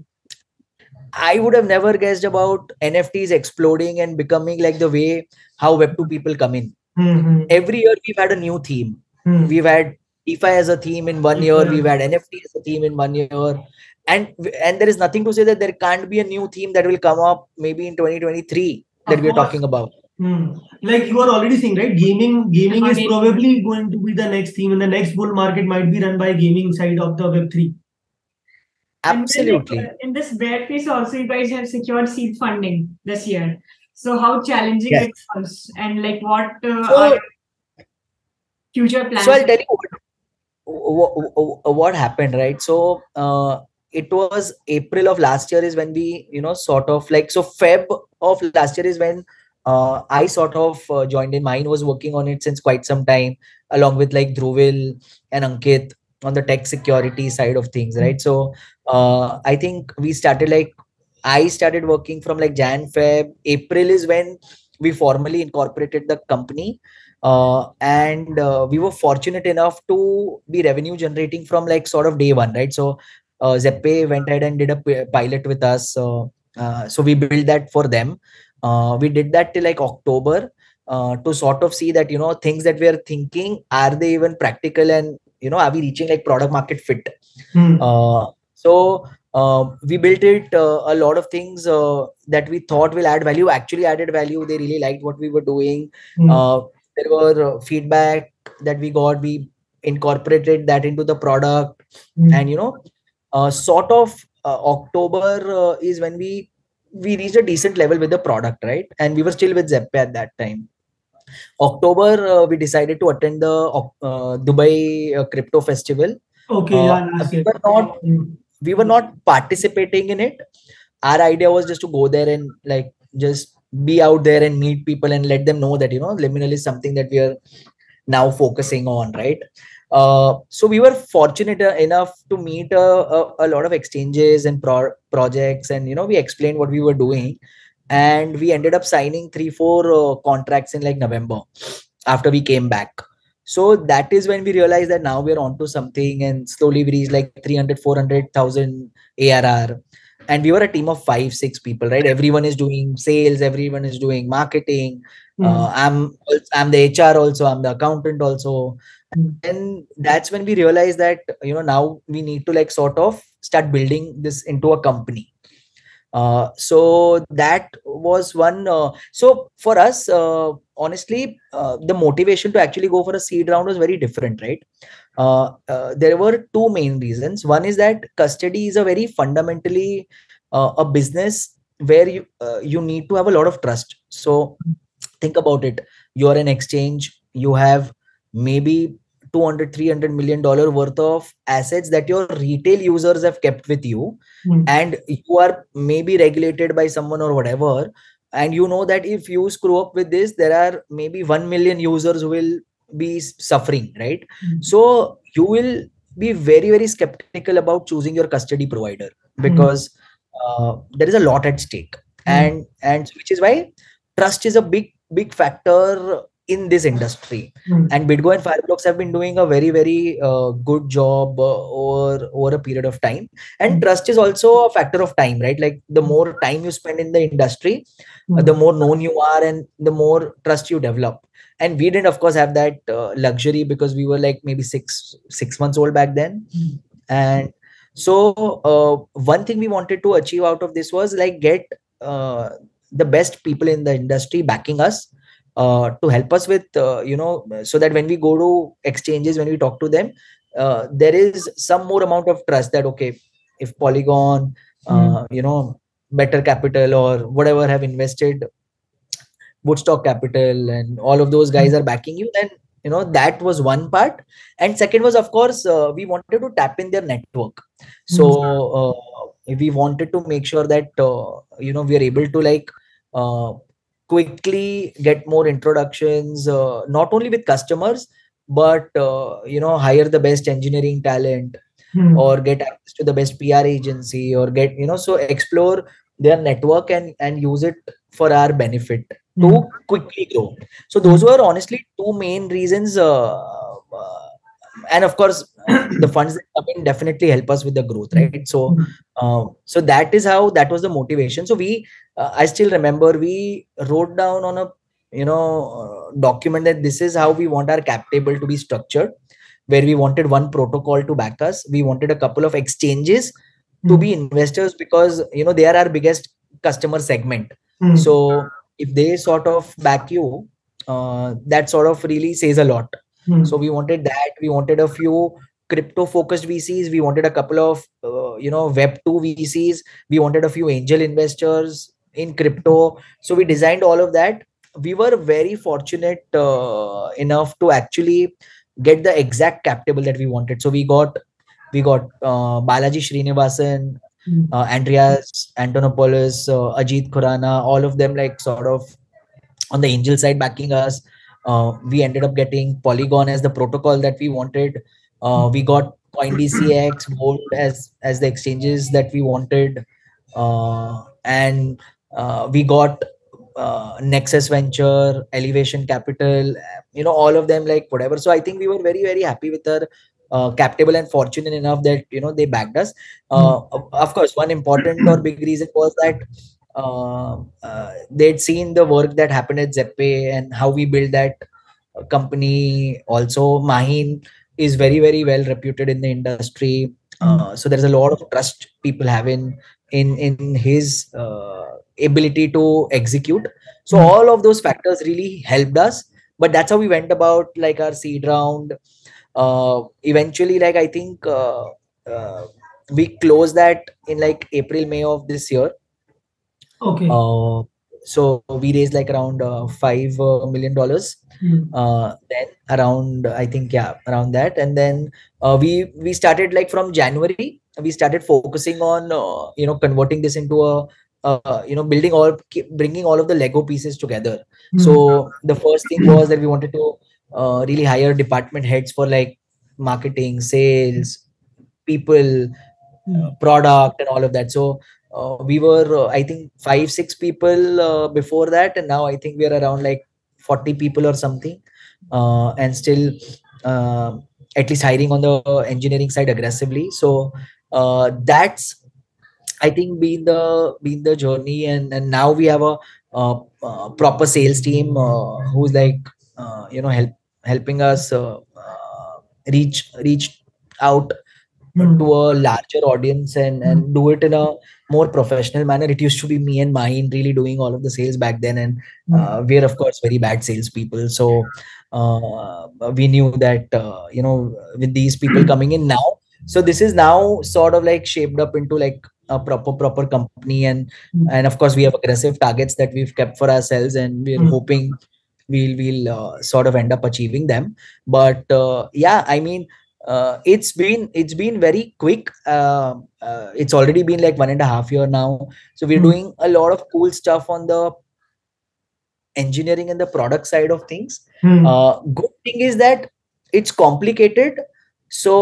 I would have never guessed about N F Ts exploding and becoming like the way how web two people come in. Mm-hmm. Every year we've had a new theme. Mm. We've had DeFi as a theme in one year, we've had N F T as a theme in one year. And and there is nothing to say that there can't be a new theme that will come up maybe in twenty twenty-three that we are talking about. Hmm. Like you are already saying, right? Gaming gaming is probably going to be the next theme, and the next bull market might be run by gaming side of the Web three. Absolutely. In, in this bear case also, you guys have secured seed funding this year. So how challenging yes. it was, and like what uh, so, are future plans? So I'll tell you what. what happened, right? So uh, it was April of last year is when we, you know, sort of like, so Feb of last year is when uh, I sort of uh, joined in. Mine was working on it since quite some time, along with like Dhruvil and Ankit on the tech security side of things, right? So uh, I think we started like, I started working from like Jan, Feb. April is when we formally incorporated the company. Uh, and uh, we were fortunate enough to be revenue generating from like sort of day one, right? So uh, Zebpay went ahead and did a p- pilot with us. Uh, uh, so we built that for them. Uh, we did that till like October uh, to sort of see that, you know, things that we are thinking, are they even practical? And, you know, are we reaching like product market fit? Hmm. Uh, so uh, we built it uh, a lot of things uh, that we thought will add value, actually added value. They really liked what we were doing. Hmm. Uh, There were uh, feedback that we got, we incorporated that into the product. Mm. And, you know, uh, sort of uh, October uh, is when we, we reached a decent level with the product, right? And we were still with Zebpay at that time. October, uh, we decided to attend the uh, Dubai uh, Crypto Festival. Okay, uh, yeah, we were not, we were not participating in it. Our idea was just to go there and like just be out there and meet people and let them know that, you know, Liminal is something that we are now focusing on, right? Uh, so we were fortunate enough to meet a, a, a lot of exchanges and pro projects, and, you know, we explained what we were doing. And we ended up signing three, four uh, contracts in like November after we came back. So that is when we realized that now we're onto something, and slowly we reached like three hundred, four hundred thousand A R R. And we were a team of five, six people, right? Everyone is doing sales. Everyone is doing marketing. Mm-hmm. uh, I'm, I'm the H R also. I'm the accountant also. Mm-hmm. And that's when we realized that, you know, now we need to like sort of start building this into a company. Uh, so that was one. Uh, so for us, uh, honestly, uh, the motivation to actually go for a seed round was very different, right? Uh, uh, there were two main reasons. One is that custody is a very fundamentally uh, a business where you, uh, you need to have a lot of trust. So think about it. You're an exchange, you have maybe two hundred, three hundred million dollars worth of assets that your retail users have kept with you. Mm. And you are maybe regulated by someone or whatever. And you know that if you screw up with this, there are maybe one million users who will be suffering, right? Mm. So you will be very, very skeptical about choosing your custody provider, because mm. uh, there is a lot at stake. Mm. And, and which is why trust is a big, big factor in this industry. Mm. And BitGo and Fireblocks have been doing a very, very uh, good job uh, over, over a period of time. And mm. trust is also a factor of time, right? Like the more time you spend in the industry, mm. uh, the more known you are and the more trust you develop. And we didn't, of course, have that uh, luxury, because we were like maybe six, six months old back then. Mm. And so uh, one thing we wanted to achieve out of this was like get uh, the best people in the industry backing us. Uh, to help us with, uh, you know, so that when we go to exchanges, when we talk to them, uh, there is some more amount of trust that, okay, if Polygon, uh, mm. you know, Better Capital or whatever have invested, Woodstock Capital and all of those guys are backing you, then, you know, that was one part. And second was, of course, uh, we wanted to tap in their network. So uh, we wanted to make sure that, uh, you know, we are able to like, uh, quickly get more introductions, uh, not only with customers, but, uh, you know, hire the best engineering talent, hmm. or get access to the best P R agency, or get, you know, so explore their network and, and use it for our benefit hmm. to quickly grow. So those were honestly two main reasons. Uh, uh, and of course, the funds that come in definitely help us with the growth, right? So, uh, so that is how, that was the motivation. So we, uh, I still remember we wrote down on a, you know, uh, document that this is how we want our cap table to be structured, where we wanted one protocol to back us. We wanted a couple of exchanges mm. to be investors, because, you know, they are our biggest customer segment. Mm. So if they sort of back you, uh, that sort of really says a lot. Mm. So we wanted that. We wanted a few crypto focused V Cs. We wanted a couple of, uh, you know, web two V Cs. We wanted a few angel investors in crypto. So we designed all of that. We were very fortunate uh, enough to actually get the exact cap table that we wanted. So we got, we got uh, Balaji Srinivasan, mm. uh, Andreas Antonopoulos, uh, Ajit Khurana, all of them like sort of on the angel side backing us. Uh, we ended up getting Polygon as the protocol that we wanted. Uh, we got CoinDCX, Volt as, as the exchanges that we wanted. Uh, and uh, we got uh, Nexus Venture, Elevation Capital, you know, all of them like whatever. So I think we were very, very happy with our uh, cap table and fortunate enough that, you know, they backed us. Uh, of course, one important or big reason was that Uh, uh, they'd seen the work that happened at Zebpay and how we built that uh, company. Also, Mahin is very, very well reputed in the industry. Uh, so there's a lot of trust people have in, in, in his uh, ability to execute. So all of those factors really helped us. But that's how we went about like our seed round. Uh, eventually, like I think uh, uh, we closed that in like April, May of this year. Okay. Uh, so we raised like around uh, five million dollars. Mm. Uh, then around I think yeah around that, and then uh, we we started like from January. We started focusing on uh, you know converting this into a. Uh, you know, building all, bringing all of the Lego pieces together. Mm-hmm. So the first thing was that we wanted to uh, really hire department heads for like marketing, sales, people, mm-hmm. uh, product, and all of that. So uh, we were, uh, I think, five, six people uh, before that, and now I think we are around like forty people or something, uh, and still uh, at least hiring on the engineering side aggressively. So uh, that's. I think been the been the journey, and and now we have a uh, uh, proper sales team uh, who's like uh, you know help helping us uh, uh, reach reach out mm. to a larger audience and and do it in a more professional manner. It used to be me and Mahin really doing all of the sales back then, and uh, we're of course very bad salespeople. So uh, we knew that uh, you know with these people coming in now, so this is now sort of like shaped up into like. A proper proper company, and mm. and of course we have aggressive targets that we've kept for ourselves, and we're mm. hoping we'll we'll uh, sort of end up achieving them. But uh, yeah, I mean, uh, it's been it's been very quick. Uh, uh, it's already been like one and a half year now, so we're mm. doing a lot of cool stuff on the engineering and the product side of things. Mm. Uh, good thing is that it's complicated, so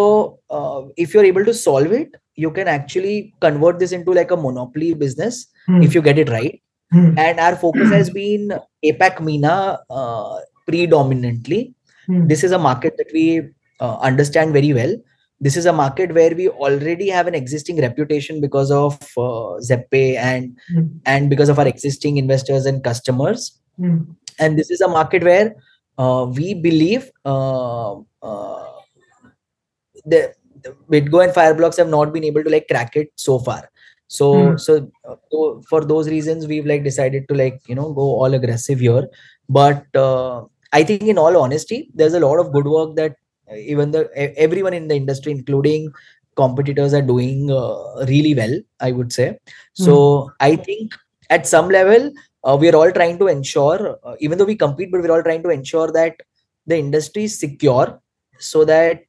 uh, if you're able to solve it. You can actually convert this into like a monopoly business mm. if you get it right. Mm. And our focus has been A PAC MENA uh, predominantly. Mm. This is a market that we uh, understand very well. This is a market where we already have an existing reputation because of uh, Zebpay and, mm. and because of our existing investors and customers. Mm. And this is a market where uh, we believe uh, uh, the BitGo and Fireblocks have not been able to like crack it so far. So, mm. so, so for those reasons, we've like decided to like, you know, go all aggressive here. But uh, I think in all honesty, there's a lot of good work that even the everyone in the industry, including competitors, are doing uh, really well, I would say. So mm. I think at some level, uh, we are all trying to ensure, uh, even though we compete, but we're all trying to ensure that the industry is secure so that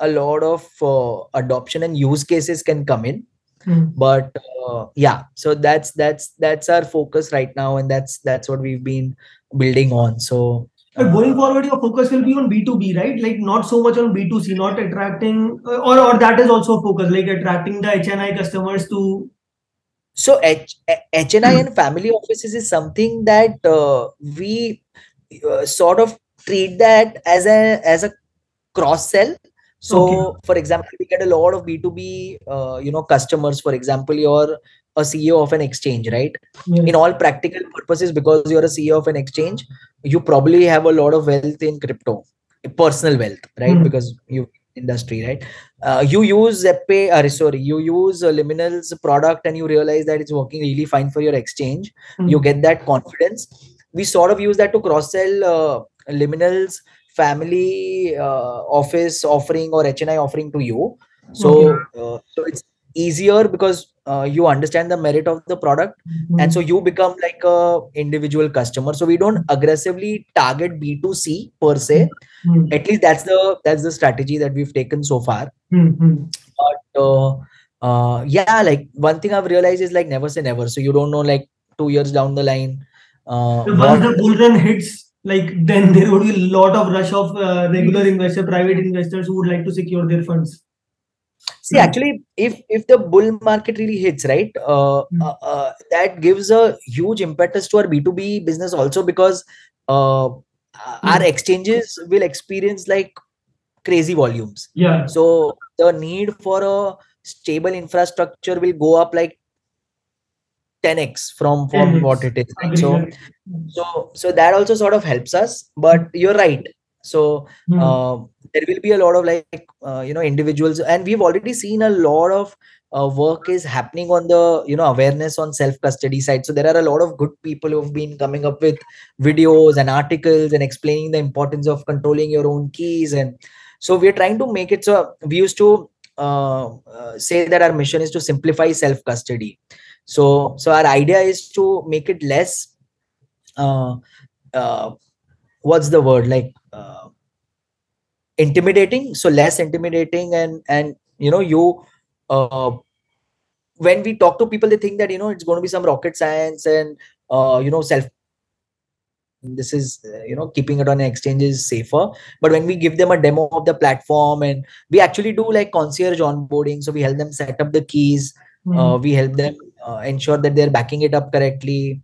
a lot of uh, adoption and use cases can come in. Mm. But uh, yeah, so that's that's that's our focus right now, and that's that's what we've been building on. So uh, but going forward, your focus will be on B two B, right? Like not so much on B two C, not attracting uh, or or that is also focus, like attracting the H N I customers to. So H HNI mm. and family offices is something that uh, we uh, sort of treat that as a as a cross sell. So, okay. for example, we get a lot of B two B, uh, you know, customers, for example, you're a C E O of an exchange, right? Yeah. In all practical purposes, because you're a C E O of an exchange, you probably have a lot of wealth in crypto, personal wealth, right? Mm. Because you industry, right? Uh, you use Zebpay, uh, sorry, you use uh, Liminal's product and you realize that it's working really fine for your exchange. Mm. You get that confidence. We sort of use that to cross-sell uh, Liminal's family uh, office offering or H N I offering to you. So, uh, so it's easier because uh, you understand the merit of the product. Mm-hmm. And so you become like a individual customer. So we don't aggressively target B two C per se. Mm-hmm. At least that's the, that's the strategy that we've taken so far. Mm-hmm. But uh, uh, yeah, like one thing I've realized is like never say never. So you don't know, like two years down the line. Uh, so once the bull run hits, like then there would be a lot of rush of uh, regular investor, private investors who would like to secure their funds. See, actually, if if the bull market really hits, right, uh, mm-hmm. uh, uh, that gives a huge impetus to our B two B business also, because uh, mm-hmm. our exchanges will experience like crazy volumes. Yeah. So the need for a stable infrastructure will go up like ten X from, from what it is. Right? So, so, so that also sort of helps us, but you're right. So mm. uh, there will be a lot of like, uh, you know, individuals, and we've already seen a lot of uh, work is happening on the, you know, awareness on self-custody side. So there are a lot of good people who have been coming up with videos and articles and explaining the importance of controlling your own keys. And so we're trying to make it so we used to uh, uh, say that our mission is to simplify self-custody. So, so our idea is to make it less, uh, uh, what's the word, like uh, intimidating. So less intimidating, and, and, you know, you, uh, when we talk to people, they think that, you know, it's going to be some rocket science and, uh, you know, self, this is, uh, you know, keeping it on exchanges safer. But when we give them a demo of the platform, and we actually do like concierge onboarding. So we help them set up the keys. Mm-hmm. Uh, we help them uh, ensure that they're backing it up correctly.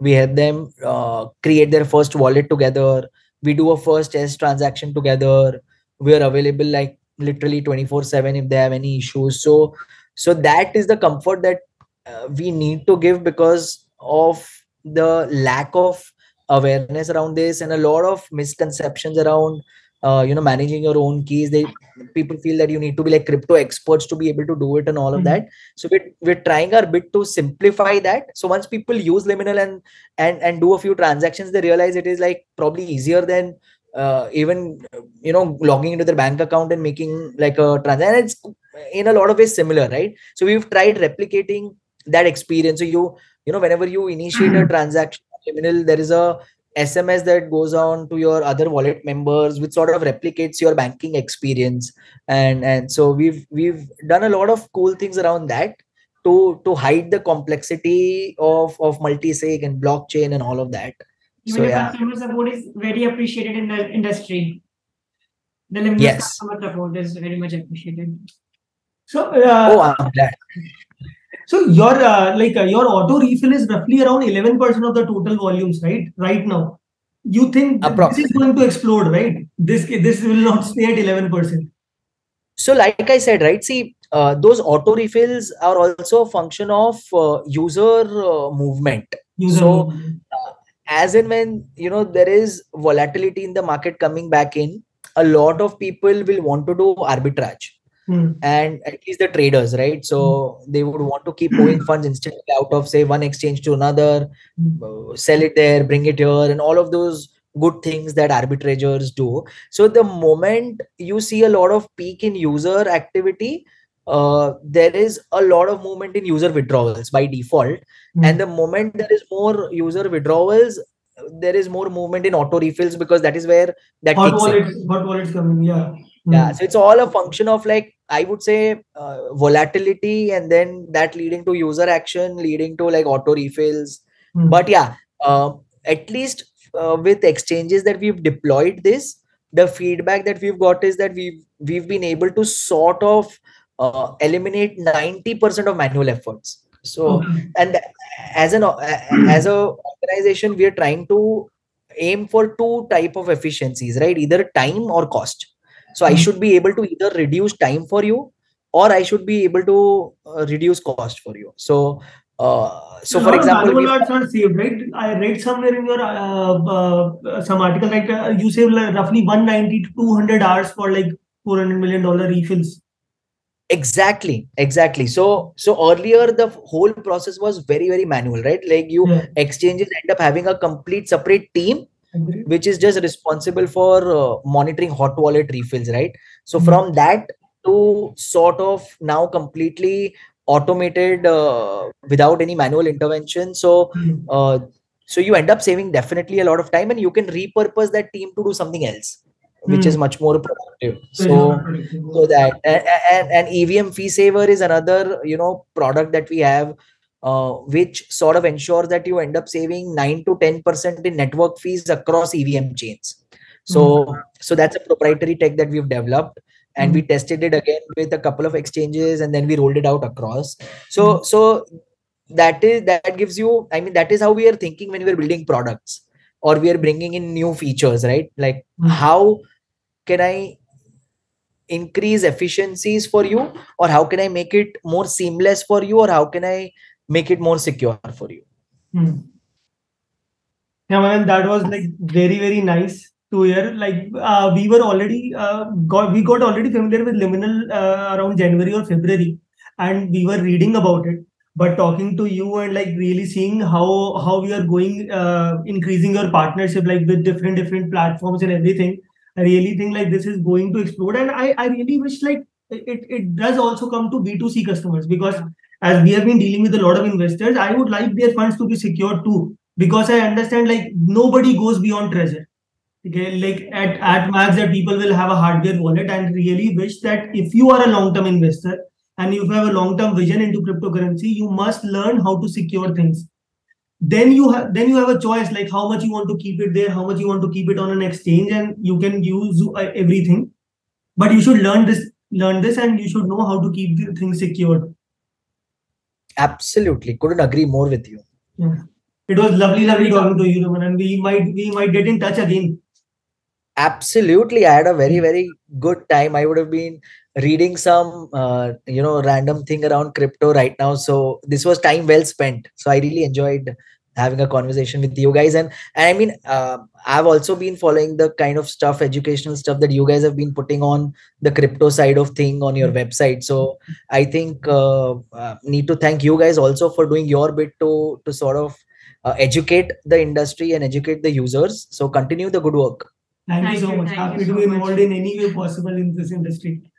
We help them uh, create their first wallet together. We do a first S transaction together. We are available like literally twenty-four seven if they have any issues. So, so that is the comfort that uh, we need to give because of the lack of awareness around this and a lot of misconceptions around, uh, you know, managing your own keys. They, people feel that you need to be like crypto experts to be able to do it and all mm-hmm. of that. So we're, we're trying our bit to simplify that. So once people use Liminal and, and, and do a few transactions, they realize it is like probably easier than uh, even, you know, logging into their bank account and making like a transaction. It's in a lot of ways similar, right? So we've tried replicating that experience. So you, you know, whenever you initiate a transaction on Liminal, there is a S M S that goes on to your other wallet members, which sort of replicates your banking experience. And, and so we've, we've done a lot of cool things around that to, to hide the complexity of, of multi-sig and blockchain and all of that. Even so, the yeah. customer support is very appreciated in the industry. The Liminal yes. customer support is very much appreciated. So, uh, oh, I'm glad. So your uh, like uh, your auto refill is roughly around eleven percent of the total volumes, right? Right now, you think this is going to explode, right? This this will not stay at eleven percent. So, like I said, right? See, uh, those auto refills are also a function of uh, user uh, movement. User so, movement. Uh, as in when you know there is volatility in the market coming back in, a lot of people will want to do arbitrage. Hmm. And at least the traders, right? So hmm. they would want to keep moving funds instantly out of, say, one exchange to another, hmm. uh, sell it there, bring it here, and all of those good things that arbitrators do. So the moment you see a lot of peak in user activity, uh, there is a lot of movement in user withdrawals by default. Hmm. And the moment there is more user withdrawals, there is more movement in auto refills because that is where that hot kicks wallets, in. Hot wallets coming, yeah. Yeah, so it's all a function of like, I would say uh, volatility and then that leading to user action, leading to like auto refills. Mm. But yeah, uh, at least uh, with exchanges that we've deployed this, the feedback that we've got is that we've, we've been able to sort of uh, eliminate ninety percent of manual efforts. So, mm. and as an, as a organization, we are trying to aim for two type of efficiencies, right? Either time or cost. So I should be able to either reduce time for you or I should be able to uh, reduce cost for you. So, uh, so for example, manual hours are saved, right? I read somewhere in your, uh, uh, some article, like uh, you save like roughly one ninety to two hundred hours for like four hundred million dollars refills. Exactly. Exactly. So, so earlier the whole process was very, very manual, right? Like you yeah. exchanges end up having a complete separate team, which is just responsible for uh, monitoring hot wallet refills, right? So mm-hmm. from that to sort of now completely automated uh, without any manual intervention. So, mm-hmm. uh, so you end up saving definitely a lot of time and you can repurpose that team to do something else, mm-hmm. which is much more productive. So, mm-hmm. so that and, and, and E V M fee saver is another, you know, product that we have. Uh, which sort of ensures that you end up saving nine to ten percent in network fees across E V M chains. So, mm-hmm. so that's a proprietary tech that we've developed and we tested it again with a couple of exchanges and then we rolled it out across. So, mm-hmm. so that is, that gives you, I mean, that is how we are thinking when we're building products or we are bringing in new features, right? Like mm-hmm. how can I increase efficiencies for you or how can I make it more seamless for you or how can I make it more secure for you. Hmm. Yeah, Manan, that was like very, very nice to hear. Like uh, we were already, uh, got, we got already familiar with Liminal uh, around January or February. and we were reading about it, but talking to you and like really seeing how how we are going, uh, increasing your partnership like with different different platforms and everything, I really think like this is going to explode. And I, I really wish like it, it does also come to B two C customers, because as we have been dealing with a lot of investors, I would like their funds to be secured too, because I understand like nobody goes beyond Trezor. Okay, like at, at max that people will have a hardware wallet, and really wish that if you are a long-term investor and you have a long-term vision into cryptocurrency, you must learn how to secure things. Then you have then you have a choice like how much you want to keep it there, how much you want to keep it on an exchange, and you can use everything. But you should learn this, learn this, and you should know how to keep the things secured. Absolutely, couldn't agree more with you. Yeah. It was lovely, lovely talking to you, Raman, and we might we might get in touch again. Absolutely, I had a very, very good time. I would have been reading some, uh, you know, random thing around crypto right now. So this was time well spent. So I really enjoyed having a conversation with you guys. And, and I mean, uh, I've also been following the kind of stuff, educational stuff that you guys have been putting on the crypto side of thing on your website. So I think uh, uh, need to thank you guys also for doing your bit to, to sort of uh, educate the industry and educate the users. So continue the good work. Thank, thank you so much. Happy to be involved in any way possible in this industry.